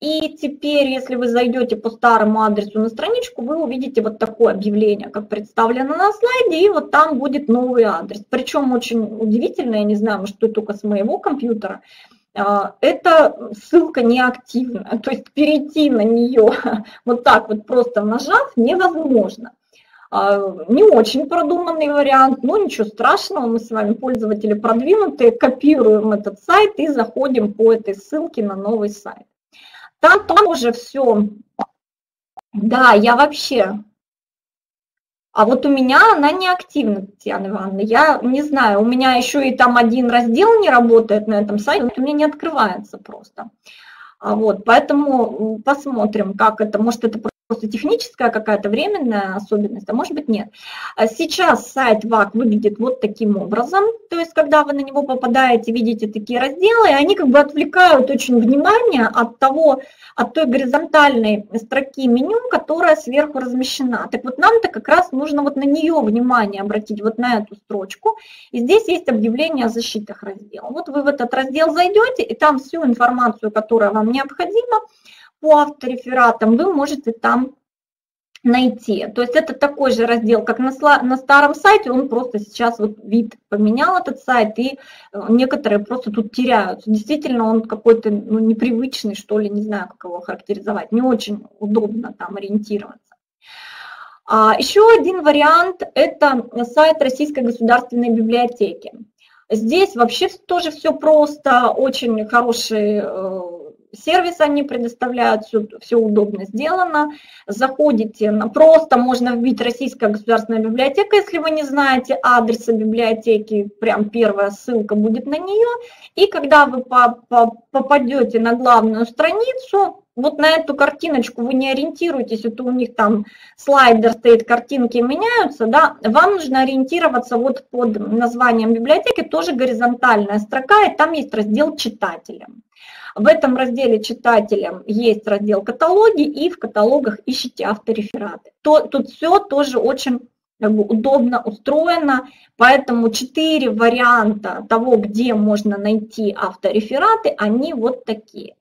И теперь, если вы зайдете по старому адресу на страничку, вы увидите вот такое объявление, как представлено на слайде, и вот там будет новый адрес. Причем очень удивительно, я не знаю, может, это только с моего компьютера, эта ссылка неактивна, то есть перейти на нее вот так вот просто нажав невозможно. Не очень продуманный вариант, но ничего страшного, мы с вами пользователи продвинутые, копируем этот сайт и заходим по этой ссылке на новый сайт. Там тоже все, да, я вообще, а вот у меня она не активна, Татьяна Ивановна, я не знаю, у меня еще и там один раздел не работает на этом сайте, у меня не открывается просто. Вот, поэтому посмотрим, как это, может это просто... Просто техническая какая-то временная особенность, а может быть нет. Сейчас сайт ВАК выглядит вот таким образом, то есть когда вы на него попадаете, видите такие разделы, и они как бы отвлекают очень внимание от того, от той горизонтальной строки меню, которая сверху размещена. Так вот нам-то как раз нужно вот на нее внимание обратить, вот на эту строчку. И здесь есть объявление о защитах раздела. Вот вы в этот раздел зайдете, и там всю информацию, которая вам необходима, по авторефератам вы можете там найти. То есть это такой же раздел, как на, на старом сайте, он просто сейчас вот вид поменял этот сайт, и некоторые просто тут теряются. Действительно, он какой-то, ну, непривычный, что ли, не знаю, как его характеризовать, не очень удобно там ориентироваться. А еще один вариант – это сайт Российской государственной библиотеки. Здесь вообще тоже все просто, очень хороший сервис они предоставляют, все, все удобно сделано. Заходите, на, просто можно вбить Российская государственная библиотека, если вы не знаете адреса библиотеки, прям первая ссылка будет на нее. И когда вы по, по, попадете на главную страницу, вот на эту картиночку вы не ориентируетесь, это у них там слайдер стоит, картинки меняются, да, вам нужно ориентироваться вот под названием библиотеки, тоже горизонтальная строка, и там есть раздел «Читателям». В этом разделе «Читателям» есть раздел «Каталоги», и в каталогах ищите авторефераты. То, тут все тоже очень как бы, удобно устроено, поэтому четыре варианта того, где можно найти авторефераты, они вот такие.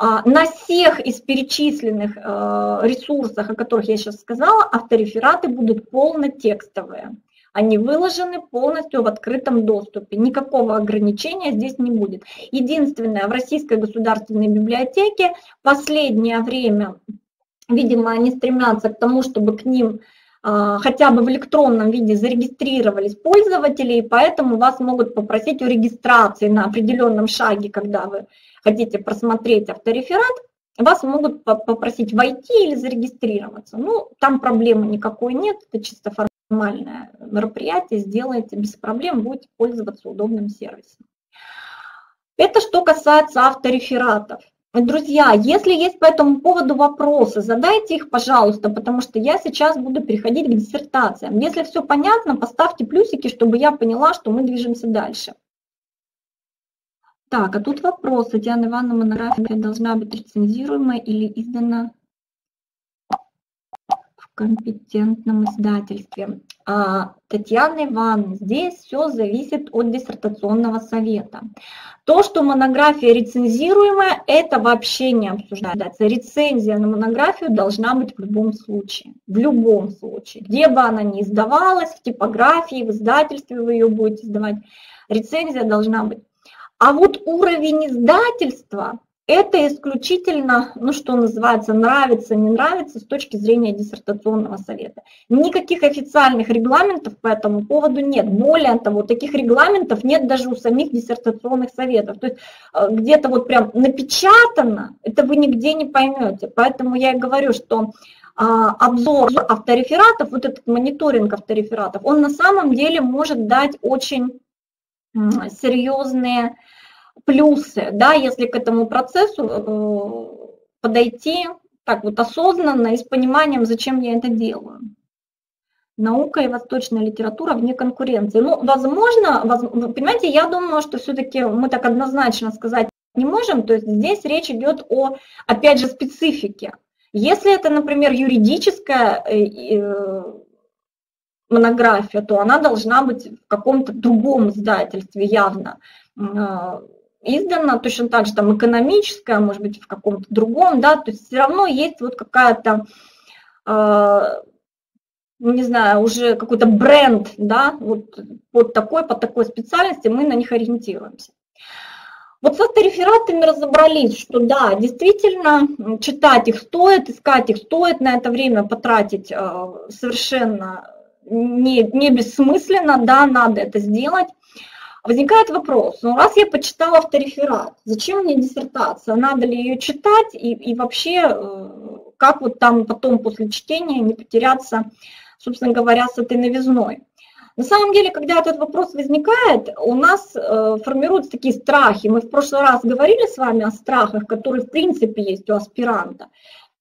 На всех из перечисленных ресурсах, о которых я сейчас сказала, авторефераты будут полнотекстовые. Они выложены полностью в открытом доступе, никакого ограничения здесь не будет. Единственное, в Российской государственной библиотеке последнее время, видимо, они стремятся к тому, чтобы к ним э, хотя бы в электронном виде зарегистрировались пользователи, и поэтому вас могут попросить о регистрации на определенном шаге, когда вы хотите просмотреть автореферат, вас могут попросить войти или зарегистрироваться. Ну, там проблемы никакой нет, это чисто формально. Нормальное мероприятие, сделаете без проблем, будете пользоваться удобным сервисом. Это что касается авторефератов. Друзья, если есть по этому поводу вопросы, задайте их, пожалуйста, потому что я сейчас буду переходить к диссертациям. Если все понятно, поставьте плюсики, чтобы я поняла, что мы движемся дальше. Так, а тут вопрос. Татьяна Ивановна, монография должна быть рецензируема или издана в компетентном издательстве? А, Татьяна Ивановна, здесь все зависит от диссертационного совета. То, что монография рецензируемая, это вообще не обсуждается. Рецензия на монографию должна быть в любом случае. В любом случае. Где бы она ни издавалась, в типографии, в издательстве вы ее будете издавать, рецензия должна быть. А вот уровень издательства... это исключительно, ну что называется, нравится, не нравится с точки зрения диссертационного совета. Никаких официальных регламентов по этому поводу нет. Более того, таких регламентов нет даже у самих диссертационных советов. То есть где-то вот прям напечатано, это вы нигде не поймете. Поэтому я и говорю, что обзор авторефератов, вот этот мониторинг авторефератов, он на самом деле может дать очень серьезные плюсы, да, если к этому процессу э, подойти так вот осознанно и с пониманием, зачем я это делаю. Наука и восточная литература вне конкуренции. Ну, возможно, воз, понимаете, я думаю, что все-таки мы так однозначно сказать не можем, то есть здесь речь идет о, опять же, специфике. Если это, например, юридическая э, э, монография, то она должна быть в каком-то другом издательстве явно издана, точно так же там экономическая, может быть, в каком-то другом, да, то есть все равно есть вот какая-то, э, не знаю, уже какой-то бренд, да, вот под такой, под такой специальности мы на них ориентируемся. Вот с авторефератами разобрались, что да, действительно, читать их стоит, искать их стоит, на это время потратить э, совершенно не, не бессмысленно, да, надо это сделать. Возникает вопрос, ну раз я почитала автореферат, зачем мне диссертация, надо ли ее читать и, и вообще, как вот там потом после чтения не потеряться, собственно говоря, с этой новизной. На самом деле, когда этот вопрос возникает, у нас э, формируются такие страхи. Мы в прошлый раз говорили с вами о страхах, которые в принципе есть у аспиранта,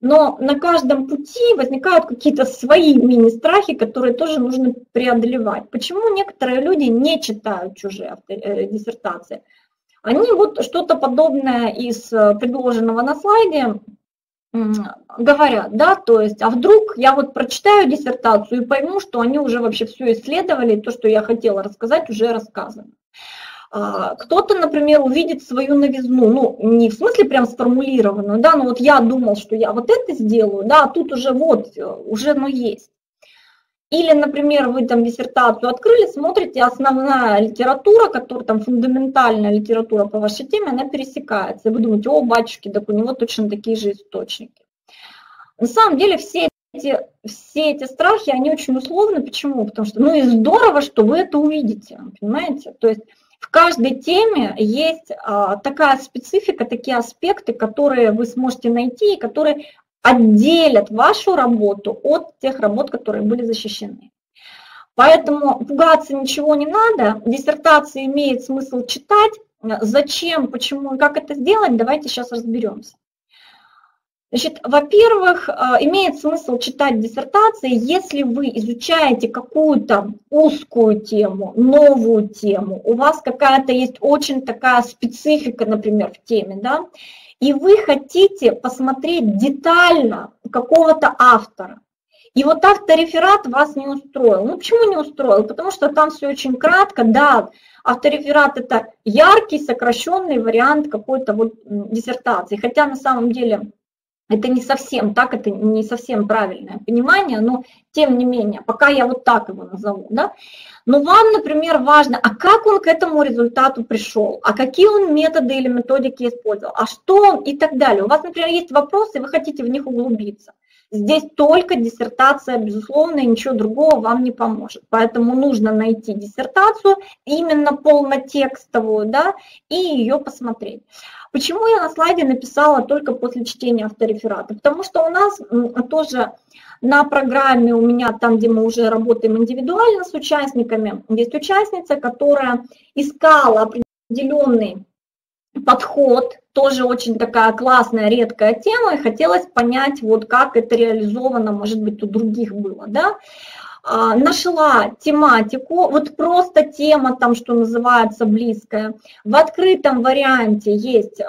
но на каждом пути возникают какие-то свои мини-страхи, которые тоже нужно преодолевать. Почему некоторые люди не читают чужие диссертации? Они вот что-то подобное из предложенного на слайде говорят, да, то есть, а вдруг я вот прочитаю диссертацию и пойму, что они уже вообще все исследовали, и то, что я хотела рассказать, уже рассказано. Кто-то, например, увидит свою новизну, ну, не в смысле прям сформулированную, да, но вот я думал, что я вот это сделаю, да, а тут уже вот, уже оно есть. Или, например, вы там диссертацию открыли, смотрите, основная литература, которая там фундаментальная литература по вашей теме, она пересекается. И вы думаете, о, батюшки, так у него точно такие же источники. На самом деле все эти, все эти страхи, они очень условны. Почему? Потому что, ну и здорово, что вы это увидите, понимаете? То есть в каждой теме есть а, такая специфика, такие аспекты, которые вы сможете найти и которые отделят вашу работу от тех работ, которые были защищены. Поэтому пугаться ничего не надо, диссертации имеет смысл читать. Зачем, почему и как это сделать, давайте сейчас разберемся. Значит, во-первых, имеет смысл читать диссертации, если вы изучаете какую-то узкую тему, новую тему, у вас какая-то есть очень такая специфика, например, в теме, да, и вы хотите посмотреть детально какого-то автора. И вот автореферат вас не устроил. Ну почему не устроил? Потому что там все очень кратко, да, автореферат – это яркий, сокращенный вариант какой-то вот диссертации, хотя на самом деле… Это не совсем так, это не совсем правильное понимание, но тем не менее, пока я вот так его назову, да. Но вам, например, важно, а как он к этому результату пришел, а какие он методы или методики использовал, а что он и так далее. У вас, например, есть вопросы, вы хотите в них углубиться. Здесь только диссертация, безусловно, и ничего другого вам не поможет. Поэтому нужно найти диссертацию, именно полнотекстовую, да, и ее посмотреть. Почему я на слайде написала только после чтения автореферата? Потому что у нас тоже на программе, у меня там, где мы уже работаем индивидуально с участниками, есть участница, которая искала определенный подход, тоже очень такая классная, редкая тема, и хотелось понять, вот как это реализовано, может быть, у других было, да. А, нашла тематику, вот просто тема там, что называется, близкая. В открытом варианте есть э,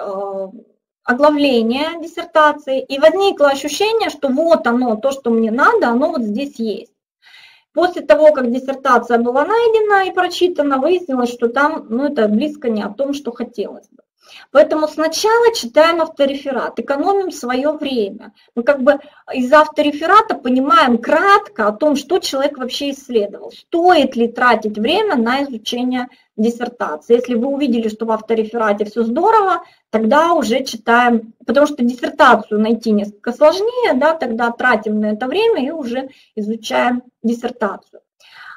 оглавление диссертации, и возникло ощущение, что вот оно, то, что мне надо, оно вот здесь есть. После того, как диссертация была найдена и прочитана, выяснилось, что там, ну, это близко не о том, что хотелось бы. Поэтому сначала читаем автореферат, экономим свое время. Мы как бы из автореферата понимаем кратко о том, что человек вообще исследовал. Стоит ли тратить время на изучение диссертации? Если вы увидели, что в автореферате все здорово, тогда уже читаем, потому что диссертацию найти несколько сложнее, да, тогда тратим на это время и уже изучаем диссертацию.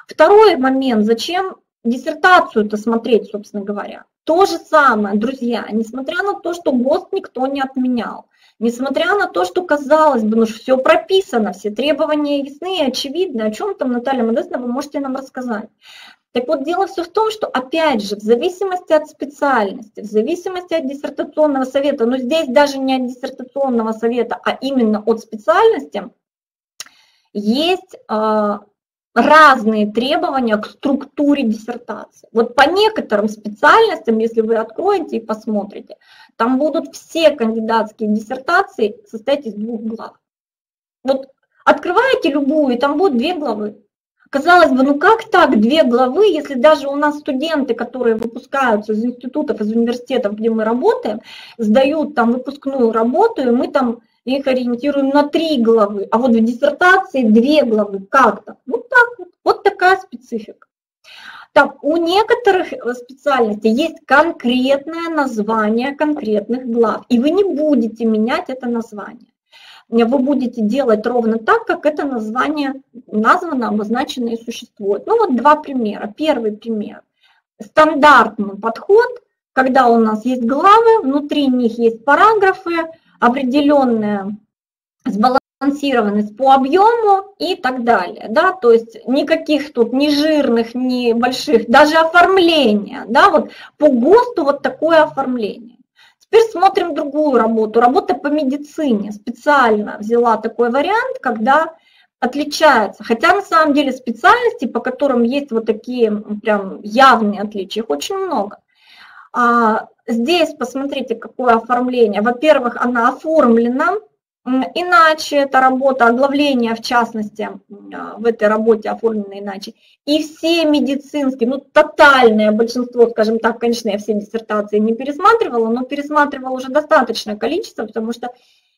Второй момент, зачем диссертацию-то смотреть, собственно говоря. То же самое, друзья, несмотря на то, что ГОСТ никто не отменял, несмотря на то, что, казалось бы, ну все прописано, все требования ясны и очевидны, о чем там, Наталья Модестовна, вы можете нам рассказать. Так вот, дело все в том, что, опять же, в зависимости от специальности, в зависимости от диссертационного совета, но здесь даже не от диссертационного совета, а именно от специальности, есть... разные требования к структуре диссертации. Вот по некоторым специальностям, если вы откроете и посмотрите, там будут все кандидатские диссертации состоять из двух глав. Вот открываете любую, и там будут две главы. Казалось бы, ну как так, две главы, если даже у нас студенты, которые выпускаются из институтов, из университетов, где мы работаем, сдают там выпускную работу, и мы там их ориентируем на три главы, а вот в диссертации две главы как-то. Вот так вот, вот такая специфика. Так, у некоторых специальностей есть конкретное название конкретных глав, и вы не будете менять это название. Вы будете делать ровно так, как это название названо, обозначено и существует. Ну вот два примера. Первый пример. Стандартный подход, когда у нас есть главы, внутри них есть параграфы, определенная сбалансированность по объему и так далее. Да? То есть никаких тут ни жирных, ни больших, даже оформления. Да? Вот по ГОСТу вот такое оформление. Теперь смотрим другую работу. Работа по медицине. Специально взяла такой вариант, когда отличается. Хотя на самом деле специальности, по которым есть вот такие прям явные отличия, их очень много. Здесь посмотрите, какое оформление. Во-первых, она оформлена иначе, эта работа, оглавление, в частности, в этой работе оформлено иначе. И все медицинские, ну, тотальное большинство, скажем так, конечно, я все диссертации не пересматривала, но пересматривала уже достаточное количество, потому что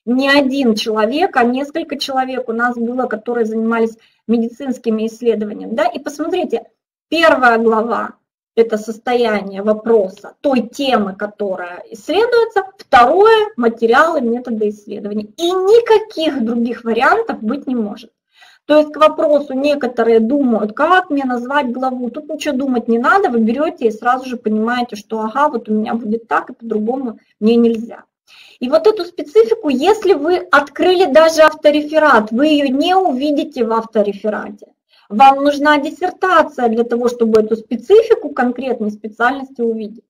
не один человек, а несколько человек у нас было, которые занимались медицинскими исследованиями. Да? И посмотрите, первая глава. Это состояние вопроса той темы, которая исследуется. Второе – материалы, методы исследования. И никаких других вариантов быть не может. То есть к вопросу некоторые думают, как мне назвать главу. Тут ничего думать не надо, вы берете и сразу же понимаете, что ага, вот у меня будет так, и по-другому мне нельзя. И вот эту специфику, если вы открыли даже автореферат, вы ее не увидите в автореферате. Вам нужна диссертация для того, чтобы эту специфику конкретной специальности увидеть.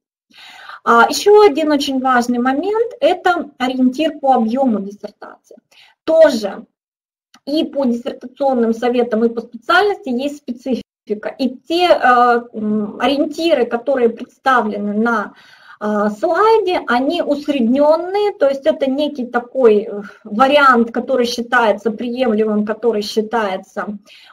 Еще один очень важный момент – это ориентир по объему диссертации. Тоже и по диссертационным советам, и по специальности есть специфика. И те ориентиры, которые представлены на слайде, они усредненные, то есть это некий такой вариант, который считается приемлемым, который считается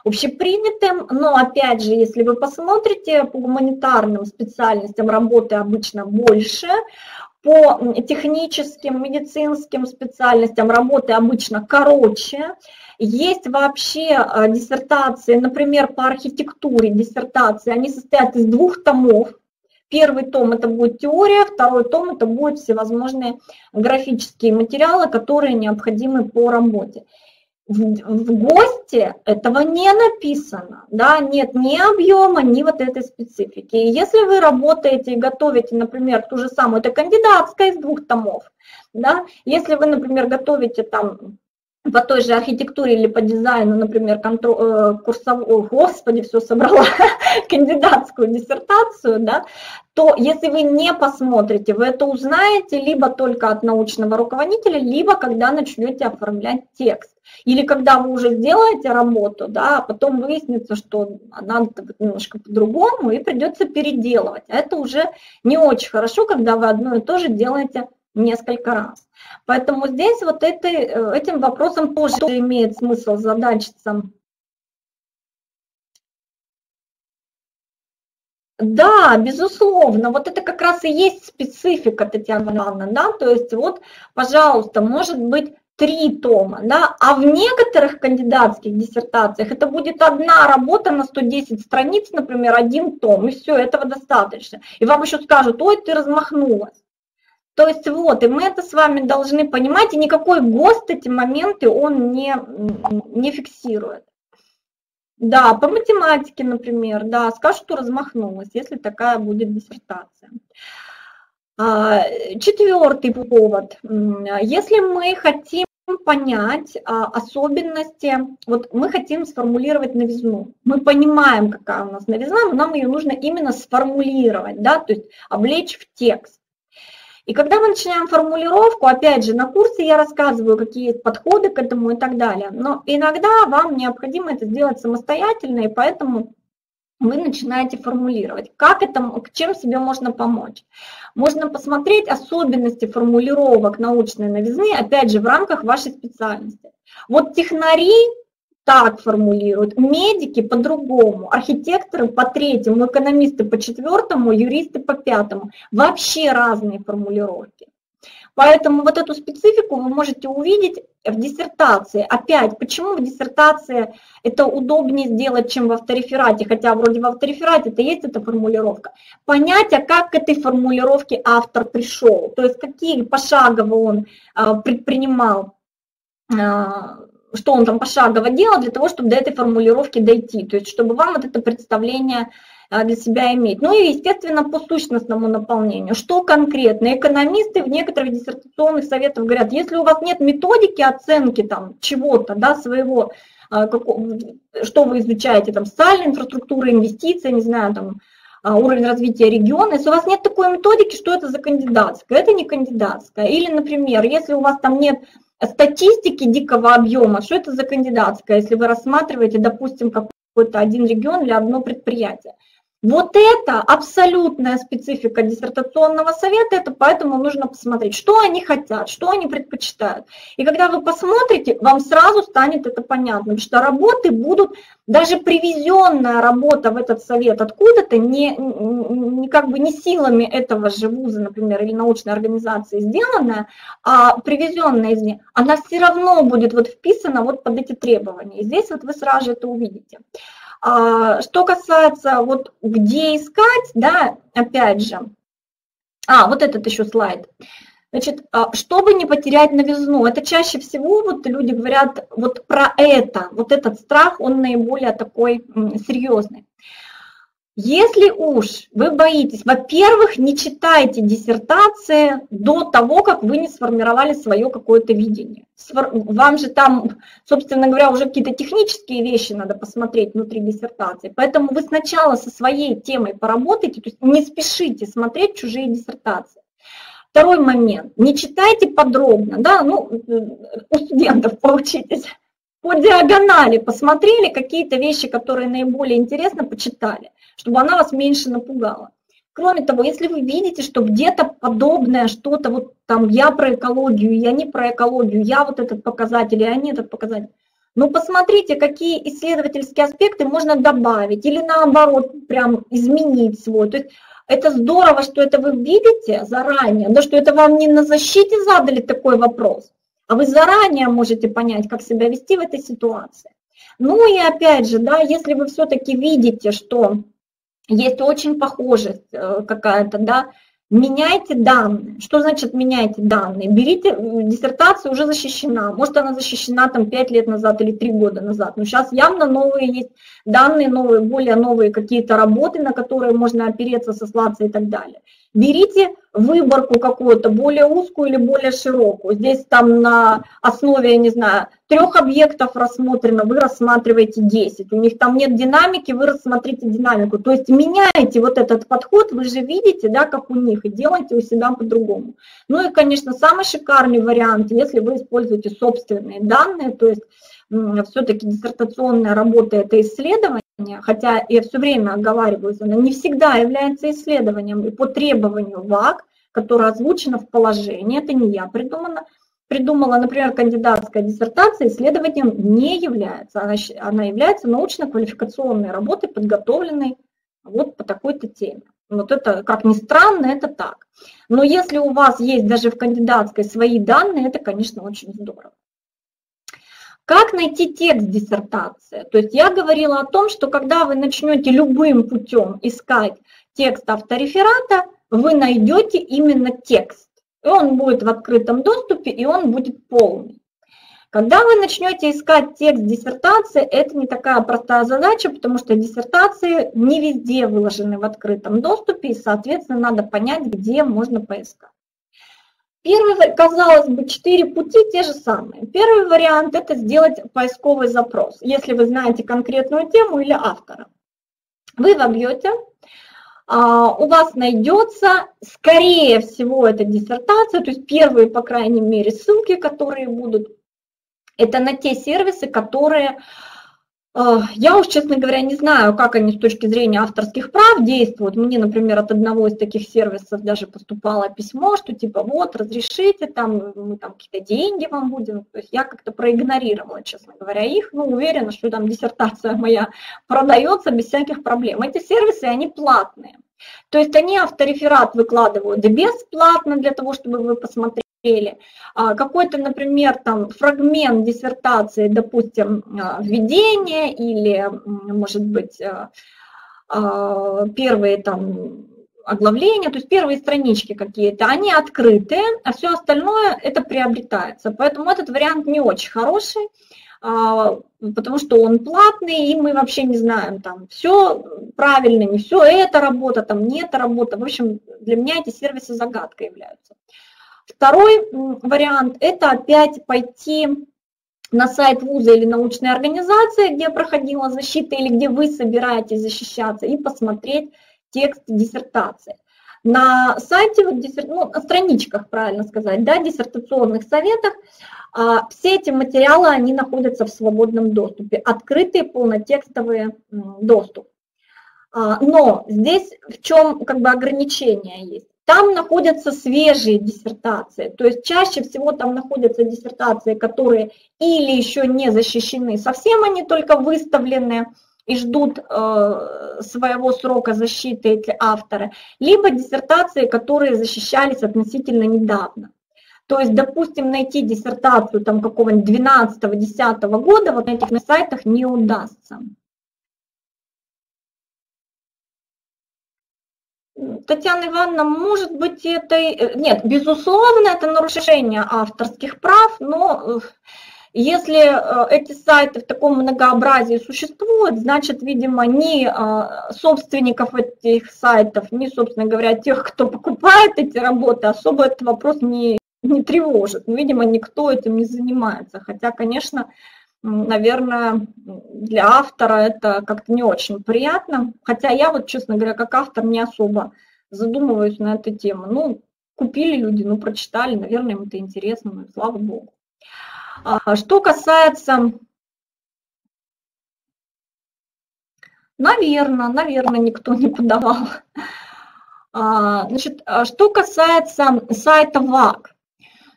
общепринятым, но опять же, если вы посмотрите, по гуманитарным специальностям работы обычно больше, по техническим, медицинским специальностям работы обычно короче. Есть вообще диссертации, например, по архитектуре диссертации, они состоят из двух томов. Первый том – это будет теория, второй том – это будут всевозможные графические материалы, которые необходимы по работе. В, в ГОСТе этого не написано, да, нет ни объема, ни вот этой специфики. И если вы работаете и готовите, например, ту же самую, это кандидатская из двух томов, да, если вы, например, готовите там по той же архитектуре или по дизайну, например, контр... курсовую, господи, все собрала, кандидатскую диссертацию, да, то если вы не посмотрите, вы это узнаете либо только от научного руководителя, либо когда начнете оформлять текст. Или когда вы уже сделаете работу, да, а потом выяснится, что надо немножко по-другому и придется переделывать. А это уже не очень хорошо, когда вы одно и то же делаете несколько раз. Поэтому здесь вот это, этим вопросом тоже имеет смысл задачиться. Да, безусловно, вот это как раз и есть специфика, Татьяна Ивановна, да, то есть вот, пожалуйста, может быть три тома, да, а в некоторых кандидатских диссертациях это будет одна работа на сто десять страниц, например, один том, и все, этого достаточно. И вам еще скажут, ой, ты размахнулась. То есть вот, и мы это с вами должны понимать, и никакой ГОСТ эти моменты он не, не фиксирует. Да, по математике, например, да, скажут, что размахнулась, если такая будет диссертация. Четвертый повод. Если мы хотим понять особенности, вот мы хотим сформулировать новизну, мы понимаем, какая у нас новизна, но нам ее нужно именно сформулировать, да, то есть облечь в текст. И когда мы начинаем формулировку, опять же, на курсе я рассказываю, какие есть подходы к этому и так далее. Но иногда вам необходимо это сделать самостоятельно, и поэтому вы начинаете формулировать. Как это, чем себе можно помочь? Можно посмотреть особенности формулировок научной новизны, опять же, в рамках вашей специальности. Вот технари так формулируют, медики по-другому, архитекторы по третьему, экономисты по четвертому, юристы по пятому. Вообще разные формулировки. Поэтому вот эту специфику вы можете увидеть в диссертации. Опять, почему в диссертации это удобнее сделать, чем в автореферате, хотя вроде в автореферате-то есть эта формулировка. Понять, а как к этой формулировке автор пришел, то есть какие пошагово он предпринимал, что он там пошагово делал для того, чтобы до этой формулировки дойти, то есть чтобы вам вот это представление для себя иметь. Ну и, естественно, по сущностному наполнению. Что конкретно? Экономисты в некоторых диссертационных советах говорят, если у вас нет методики оценки там чего-то, да, своего, что вы изучаете, там, социальная инфраструктура, инвестиции, не знаю, там, уровень развития региона, если у вас нет такой методики, что это за кандидатская? Это не кандидатская. Или, например, если у вас там нет статистики дикого объема, что это за кандидатская, если вы рассматриваете, допустим, какой-то один регион или одно предприятие. Вот это абсолютная специфика диссертационного совета, это поэтому нужно посмотреть, что они хотят, что они предпочитают. И когда вы посмотрите, вам сразу станет это понятно, потому что работы будут, даже привезенная работа в этот совет откуда-то, не, не, как бы не силами этого же вуза, например, или научной организации сделанная, а привезенная из нее, она все равно будет вот вписана вот под эти требования. И здесь вот вы сразу же это увидите. Что касается, вот где искать, да, опять же, а, вот этот еще слайд, значит, чтобы не потерять новизну, это чаще всего вот люди говорят вот про это, вот этот страх, он наиболее такой серьезный. Если уж вы боитесь, во-первых, не читайте диссертации до того, как вы не сформировали свое какое-то видение. Вам же там, собственно говоря, уже какие-то технические вещи надо посмотреть внутри диссертации. Поэтому вы сначала со своей темой поработайте, то есть не спешите смотреть чужие диссертации. Второй момент. Не читайте подробно, да, ну, у студентов поучитесь. По диагонали посмотрели какие-то вещи, которые наиболее интересно, почитали, чтобы она вас меньше напугала. Кроме того, если вы видите, что где-то подобное что-то, вот там я про экологию, я не про экологию, я вот этот показатель, я не этот показатель, ну посмотрите, какие исследовательские аспекты можно добавить или наоборот прям изменить свой. То есть это здорово, что это вы видите заранее, да, что это вам не на защите задали такой вопрос, а вы заранее можете понять, как себя вести в этой ситуации. Ну и опять же, да, если вы все-таки видите, что есть очень похожесть какая-то, да, меняйте данные. Что значит меняйте данные? Берите, диссертация уже защищена. Может, она защищена там пять лет назад или три года назад, но сейчас явно новые есть данные, новые, более новые какие-то работы, на которые можно опереться, сослаться и так далее. Берите выборку какую-то, более узкую или более широкую. Здесь там на основе, я не знаю, трех объектов рассмотрено, вы рассматриваете десять. У них там нет динамики, вы рассмотрите динамику. То есть меняете вот этот подход, вы же видите, да, как у них, и делаете у себя по-другому. Ну и, конечно, самый шикарный вариант, если вы используете собственные данные, то есть все-таки диссертационная работа – это исследование. Хотя я все время оговариваюсь, она не всегда является исследованием. И по требованию ВАК, которое озвучено в положении, это не я придумала, придумала, например, кандидатская диссертация исследованием не является. Она, она является научно-квалификационной работой, подготовленной вот по такой-то теме. Вот это, как ни странно, это так. Но если у вас есть даже в кандидатской свои данные, это, конечно, очень здорово. Как найти текст диссертации? То есть я говорила о том, что когда вы начнете любым путем искать текст автореферата, вы найдете именно текст. И он будет в открытом доступе, и он будет полный. Когда вы начнете искать текст диссертации, это не такая простая задача, потому что диссертации не везде выложены в открытом доступе, и, соответственно, надо понять, где можно поискать. Первый, казалось бы, четыре пути те же самые. Первый вариант – это сделать поисковый запрос, если вы знаете конкретную тему или автора. Вы вобьете, у вас найдется, скорее всего, это диссертация, то есть первые, по крайней мере, ссылки, которые будут, это на те сервисы, которые… Я уж, честно говоря, не знаю, как они с точки зрения авторских прав действуют. Мне, например, от одного из таких сервисов даже поступало письмо, что типа вот, разрешите, там, мы там какие-то деньги вам будем. То есть я как-то проигнорировала, честно говоря, их. Ну, уверена, что там диссертация моя продается без всяких проблем. Эти сервисы, они платные. То есть они автореферат выкладывают бесплатно для того, чтобы вы посмотрели. Какой-то, например, там фрагмент диссертации, допустим, введение или, может быть, первые там оглавления, то есть первые странички какие-то, они открытые, а все остальное это приобретается. Поэтому этот вариант не очень хороший, потому что он платный, и мы вообще не знаем, там все правильно, не все, это работа, там не эта работа. В общем, для меня эти сервисы загадкой являются. Второй вариант – это опять пойти на сайт вуза или научной организации, где проходила защита или где вы собираетесь защищаться, и посмотреть текст диссертации. На сайте, ну, на страничках, правильно сказать, да, диссертационных советах все эти материалы, они находятся в свободном доступе, открытые полнотекстовые доступ. Но здесь в чем как бы ограничение есть? Там находятся свежие диссертации, то есть чаще всего там находятся диссертации, которые или еще не защищены, совсем они только выставлены и ждут э, своего срока защиты эти авторы, либо диссертации, которые защищались относительно недавно. То есть, допустим, найти диссертацию там какого-нибудь двенадцатого-десятого года вот на этих сайтах не удастся. Татьяна Ивановна, может быть, это… Нет, безусловно, это нарушение авторских прав, но Если эти сайты в таком многообразии существуют, значит, видимо, ни собственников этих сайтов, ни, собственно говоря, тех, кто покупает эти работы, особо этот вопрос не, не тревожит. Видимо, никто этим не занимается. Хотя, конечно, наверное, для автора это как-то не очень приятно. Хотя я вот, честно говоря, как автор не особо задумываюсь на эту тему. Ну, купили люди, ну, прочитали, наверное, им это интересно, ну, слава богу. Что касается, наверное, наверное, никто не подавал. Значит, что касается сайта ВАК.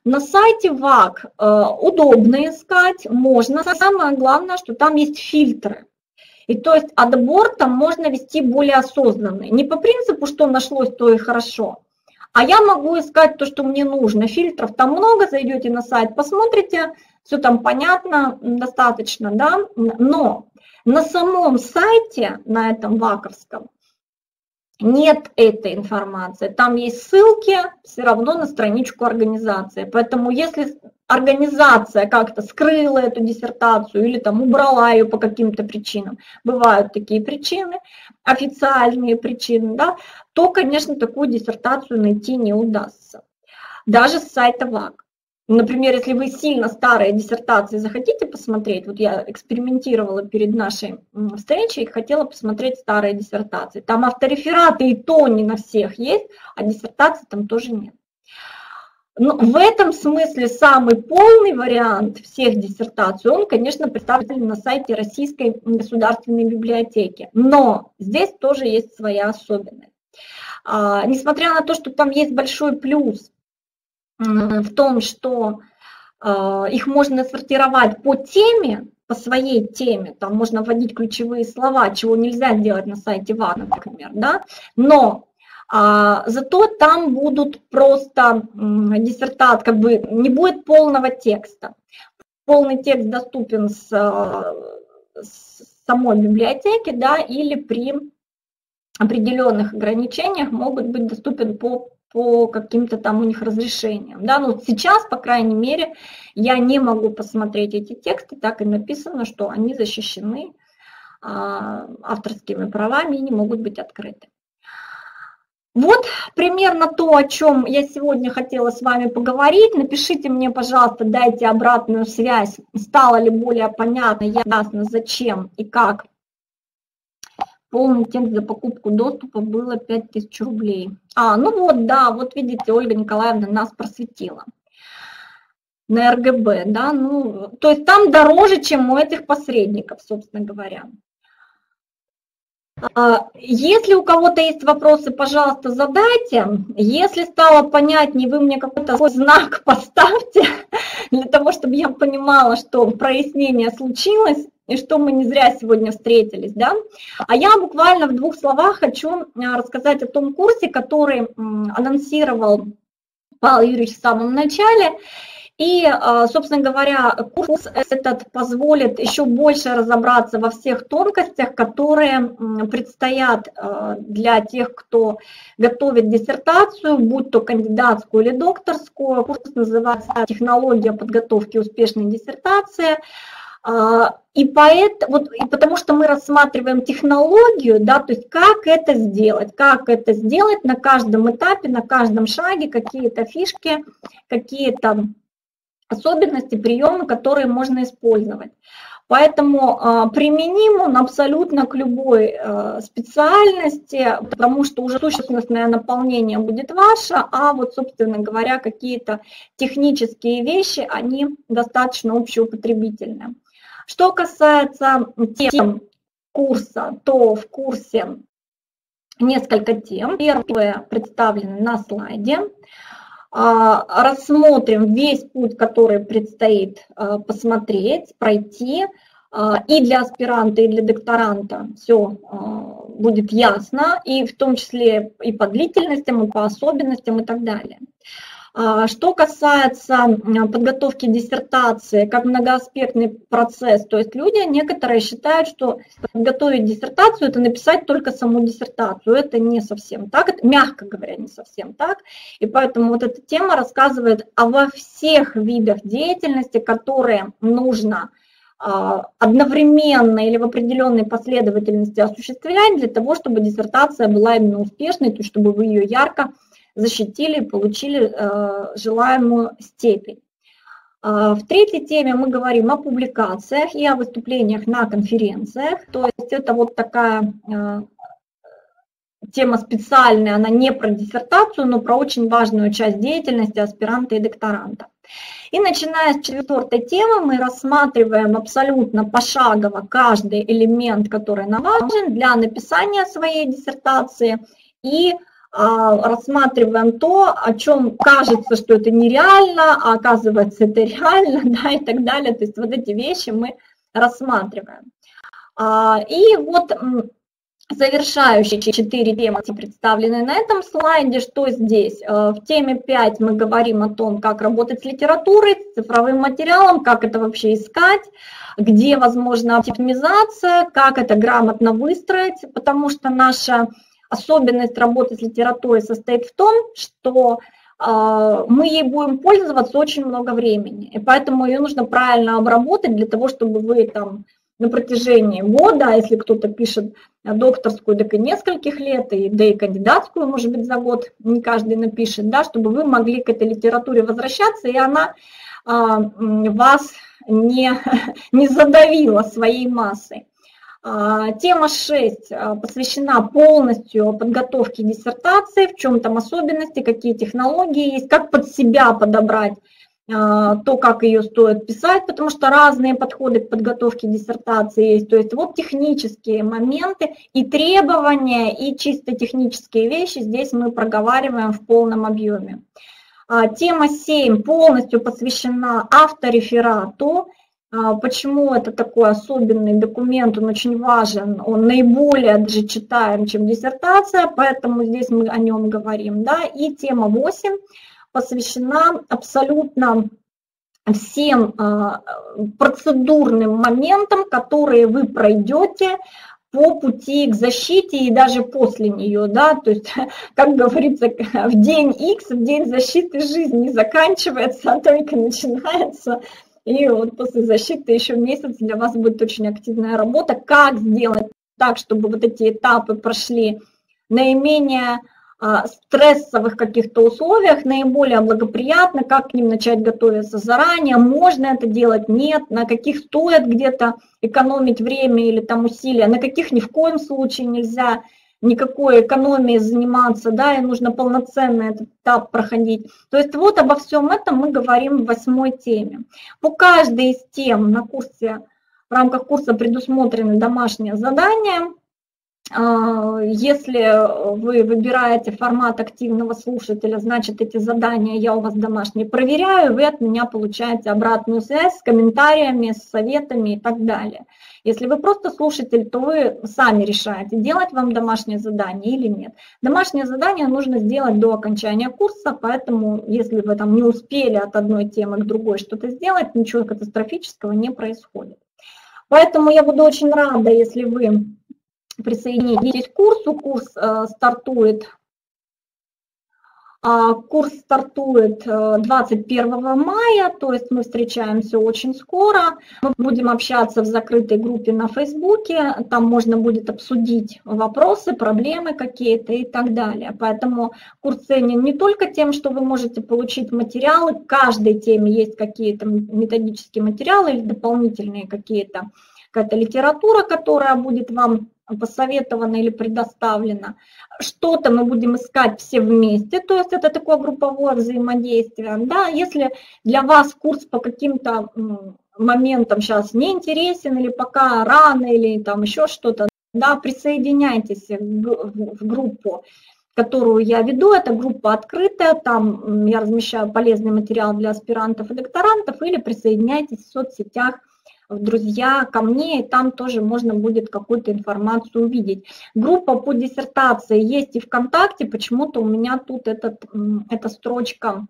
На сайте ВАК удобно искать, можно. Самое главное, что там есть фильтры. И то есть отбор там можно вести более осознанный. Не по принципу, что нашлось, то и хорошо. А я могу искать то, что мне нужно. Фильтров там много, зайдете на сайт, посмотрите, все там понятно, достаточно, да. Но на самом сайте, на этом ваковском, нет этой информации. Там есть ссылки все равно на страничку организации. Поэтому если организация как-то скрыла эту диссертацию или там убрала ее по каким-то причинам, бывают такие причины, официальные причины, да, то, конечно, такую диссертацию найти не удастся. Даже с сайта ВАК. Например, если вы сильно старые диссертации захотите посмотреть, вот я экспериментировала перед нашей встречей, хотела посмотреть старые диссертации. Там авторефераты и то не на всех есть, а диссертации там тоже нет. Но в этом смысле самый полный вариант всех диссертаций, он, конечно, представлен на сайте Российской государственной библиотеки. Но здесь тоже есть своя особенность. А, несмотря на то, что там есть большой плюс, в том, что э, их можно сортировать по теме, по своей теме, там можно вводить ключевые слова, чего нельзя сделать на сайте ВАК, например, да, но э, зато там будут просто э, диссертат, как бы не будет полного текста. Полный текст доступен с, э, с самой библиотеки, да, или при определенных ограничениях могут быть доступен по по каким-то там у них разрешениям. Да? Ну, сейчас, по крайней мере, я не могу посмотреть эти тексты, так и написано, что они защищены э, авторскими правами и не могут быть открыты. Вот примерно то, о чем я сегодня хотела с вами поговорить. Напишите мне, пожалуйста, дайте обратную связь, стало ли более понятно, ясно, зачем и как. Полный текст за покупку доступа было пять тысяч рублей. А, ну вот, да, вот видите, Ольга Николаевна нас просветила. На эр гэ бэ, да, ну, то есть там дороже, чем у этих посредников, собственно говоря. Если у кого-то есть вопросы, пожалуйста, задайте. Если стало понятнее, вы мне какой-то знак поставьте, для того, чтобы я понимала, что прояснение случилось, и что мы не зря сегодня встретились, да? А я буквально в двух словах хочу рассказать о том курсе, который анонсировал Павел Юрьевич в самом начале. И, собственно говоря, курс этот позволит еще больше разобраться во всех тонкостях, которые предстоят для тех, кто готовит диссертацию, будь то кандидатскую или докторскую. Курс называется «Технология подготовки успешной диссертации». И, поэт, вот, и потому что мы рассматриваем технологию, да, то есть как это сделать, как это сделать на каждом этапе, на каждом шаге, какие-то фишки, какие-то особенности, приемы, которые можно использовать. Поэтому э, применим он абсолютно к любой э, специальности, потому что уже сущностное наполнение будет ваше, а вот, собственно говоря, какие-то технические вещи, они достаточно общеупотребительны. Что касается тем курса, то в курсе несколько тем. Первые представлены на слайде. Рассмотрим весь путь, который предстоит посмотреть, пройти. И для аспиранта, и для докторанта все будет ясно, и в том числе и по длительностям, и по особенностям, и так далее. Что касается подготовки диссертации, как многоаспектный процесс, то есть люди некоторые считают, что подготовить диссертацию – это написать только саму диссертацию. Это не совсем так, это, мягко говоря, не совсем так. И поэтому вот эта тема рассказывает обо всех видах деятельности, которые нужно одновременно или в определенной последовательности осуществлять для того, чтобы диссертация была именно успешной, то есть чтобы вы ее ярко защитили, получили э, желаемую степень. Э, в третьей теме мы говорим о публикациях и о выступлениях на конференциях. То есть это вот такая э, тема специальная, она не про диссертацию, но про очень важную часть деятельности аспиранта и докторанта. И начиная с четвертой темы мы рассматриваем абсолютно пошагово каждый элемент, который нам важен для написания своей диссертации, и рассматриваем то, о чем кажется, что это нереально, а оказывается это реально, да, и так далее. То есть вот эти вещи мы рассматриваем. И вот завершающие четыре темы представлены на этом слайде. Что здесь? В теме пять мы говорим о том, как работать с литературой, с цифровым материалом, как это вообще искать, где возможна оптимизация, как это грамотно выстроить, потому что наша особенность работы с литературой состоит в том, что э, мы ей будем пользоваться очень много времени, и поэтому ее нужно правильно обработать для того, чтобы вы там на протяжении года, если кто-то пишет докторскую, так и нескольких лет, и, да и кандидатскую, может быть, за год не каждый напишет, да, чтобы вы могли к этой литературе возвращаться, и она э, вас не, не задавила своей массой. Тема шесть посвящена полностью подготовке диссертации, в чем там особенности, какие технологии есть, как под себя подобрать то, как ее стоит писать, потому что разные подходы к подготовке диссертации есть. То есть вот технические моменты и требования, и чисто технические вещи здесь мы проговариваем в полном объеме. Тема семь полностью посвящена автореферату. Почему это такой особенный документ, он очень важен, он наиболее даже читаем, чем диссертация, поэтому здесь мы о нем говорим. Да? И тема восемь посвящена абсолютно всем процедурным моментам, которые вы пройдете по пути к защите и даже после нее, да, то есть, как говорится, в день X, в день защиты жизнь не заканчивается, а только начинается. И вот после защиты еще месяц для вас будет очень активная работа. Как сделать так, чтобы вот эти этапы прошли наименее а, стрессовых каких-то условиях, наиболее благоприятно, как к ним начать готовиться заранее, можно это делать, нет, на каких стоит где-то экономить время или там усилия, на каких ни в коем случае нельзя никакой экономией заниматься, да, и нужно полноценно этот этап проходить. То есть вот обо всем этом мы говорим в восьмой теме. По каждой из тем на курсе, в рамках курса предусмотрены домашние задания. Если вы выбираете формат активного слушателя, значит, эти задания я у вас домашние проверяю, вы от меня получаете обратную связь с комментариями, с советами и так далее. Если вы просто слушатель, то вы сами решаете, делать вам домашнее задание или нет. Домашнее задание нужно сделать до окончания курса, поэтому если вы там не успели от одной темы к другой что-то сделать, ничего катастрофического не происходит. Поэтому я буду очень рада, если вы присоединитесь к курсу. Курс э, стартует, э, курс стартует э, двадцать первого мая, то есть мы встречаемся очень скоро. Мы будем общаться в закрытой группе на Фейсбуке, там можно будет обсудить вопросы, проблемы какие-то и так далее. Поэтому курс ценен не только тем, что вы можете получить материалы, к каждой теме есть какие-то методические материалы или дополнительные какие-то, какая-то литература, которая будет вам посоветована или предоставлена. Что-то мы будем искать все вместе, то есть это такое групповое взаимодействие. Да, если для вас курс по каким-то моментам сейчас не интересен, или пока рано, или там еще что-то, да, присоединяйтесь в группу, которую я веду. Это группа открытая, там я размещаю полезный материал для аспирантов и докторантов, или присоединяйтесь в соцсетях, друзья, ко мне, и там тоже можно будет какую-то информацию увидеть. Группа по диссертации есть и ВКонтакте, почему-то у меня тут этот, эта строчка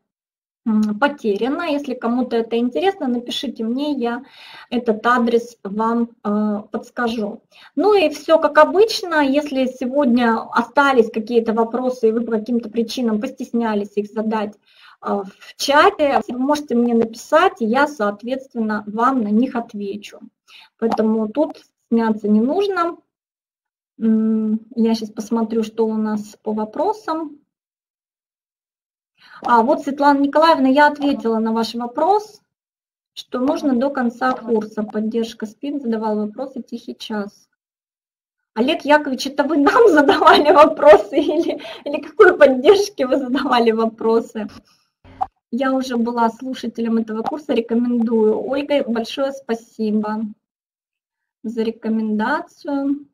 потеряна. Если кому-то это интересно, напишите мне, я этот адрес вам э, подскажу. Ну и все как обычно. Если сегодня остались какие-то вопросы, и вы по каким-то причинам постеснялись их задать э, в чате, вы можете мне написать, и я, соответственно, вам на них отвечу. Поэтому тут сняться не нужно. Я сейчас посмотрю, что у нас по вопросам. А, вот, Светлана Николаевна, я ответила на ваш вопрос, что нужно до конца курса. Поддержка СПИН задавала вопросы «Тихий час». Олег Яковлевич, это вы нам задавали вопросы или, или какой поддержке вы задавали вопросы? Я уже была слушателем этого курса, рекомендую. Ольга, большое спасибо за рекомендацию.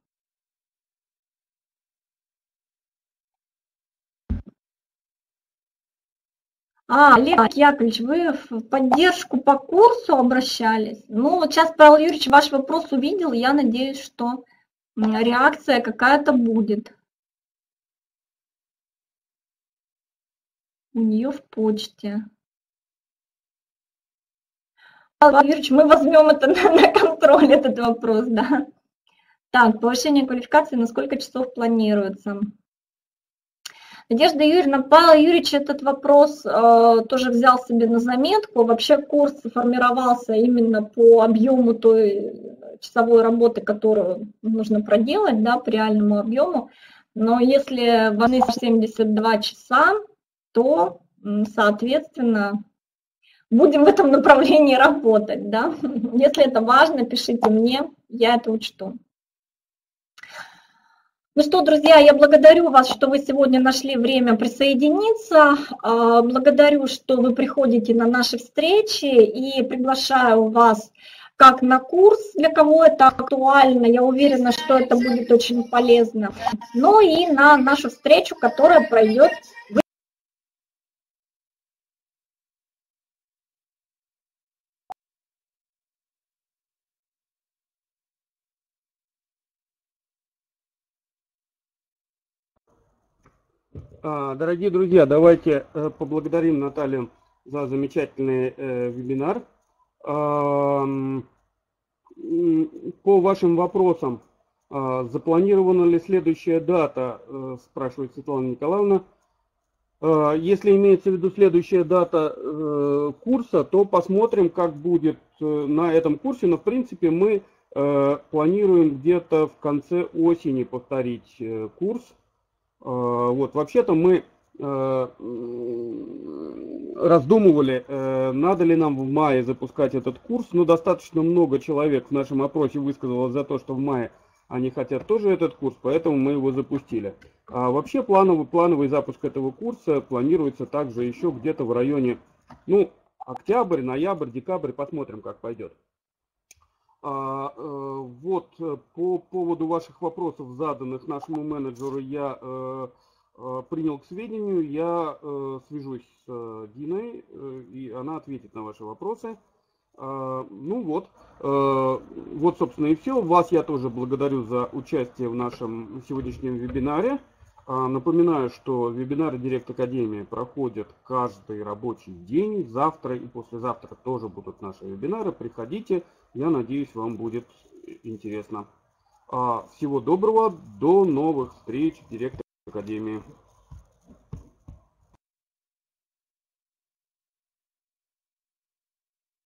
А, Олег Яковлевич, вы в поддержку по курсу обращались? Ну, вот сейчас Павел Юрьевич ваш вопрос увидел, я надеюсь, что реакция какая-то будет. У нее в почте. Павел Юрьевич, мы возьмем это на, на контроль, этот вопрос, да. Так, повышение квалификации на сколько часов планируется? Надежда Юрьевна, Павел Юрьевич этот вопрос э, тоже взял себе на заметку. Вообще курс формировался именно по объему той часовой работы, которую нужно проделать, да, по реальному объему. Но если важны семьдесят два часа, то, соответственно, будем в этом направлении работать. Да? Если это важно, пишите мне, я это учту. Ну что, друзья, я благодарю вас, что вы сегодня нашли время присоединиться. Благодарю, что вы приходите на наши встречи и приглашаю вас как на курс, для кого это актуально. Я уверена, что это будет очень полезно. Ну и на нашу встречу, которая пройдет в Дорогие друзья, давайте поблагодарим Наталью за замечательный вебинар. По вашим вопросам, запланирована ли следующая дата, спрашивает Светлана Николаевна. Если имеется в виду следующая дата курса, то посмотрим, как будет на этом курсе. Но в принципе мы планируем где-то в конце осени повторить курс. Вот, вообще-то мы э, раздумывали, э, надо ли нам в мае запускать этот курс, но достаточно много человек в нашем опросе высказалось за то, что в мае они хотят тоже этот курс, поэтому мы его запустили. А вообще плановый, плановый запуск этого курса планируется также еще где-то в районе, ну, октябрь, ноябрь, декабрь, посмотрим, как пойдет. А, вот по поводу ваших вопросов, заданных нашему менеджеру, я э, принял к сведению, я э, свяжусь с Диной, э, и она ответит на ваши вопросы. А, ну вот, э, вот собственно и все. Вас я тоже благодарю за участие в нашем сегодняшнем вебинаре. А, напоминаю, что вебинары Директ Академии проходят каждый рабочий день. Завтра и послезавтра тоже будут наши вебинары. Приходите. Я надеюсь, вам будет интересно. Всего доброго, до новых встреч в Директ Академии.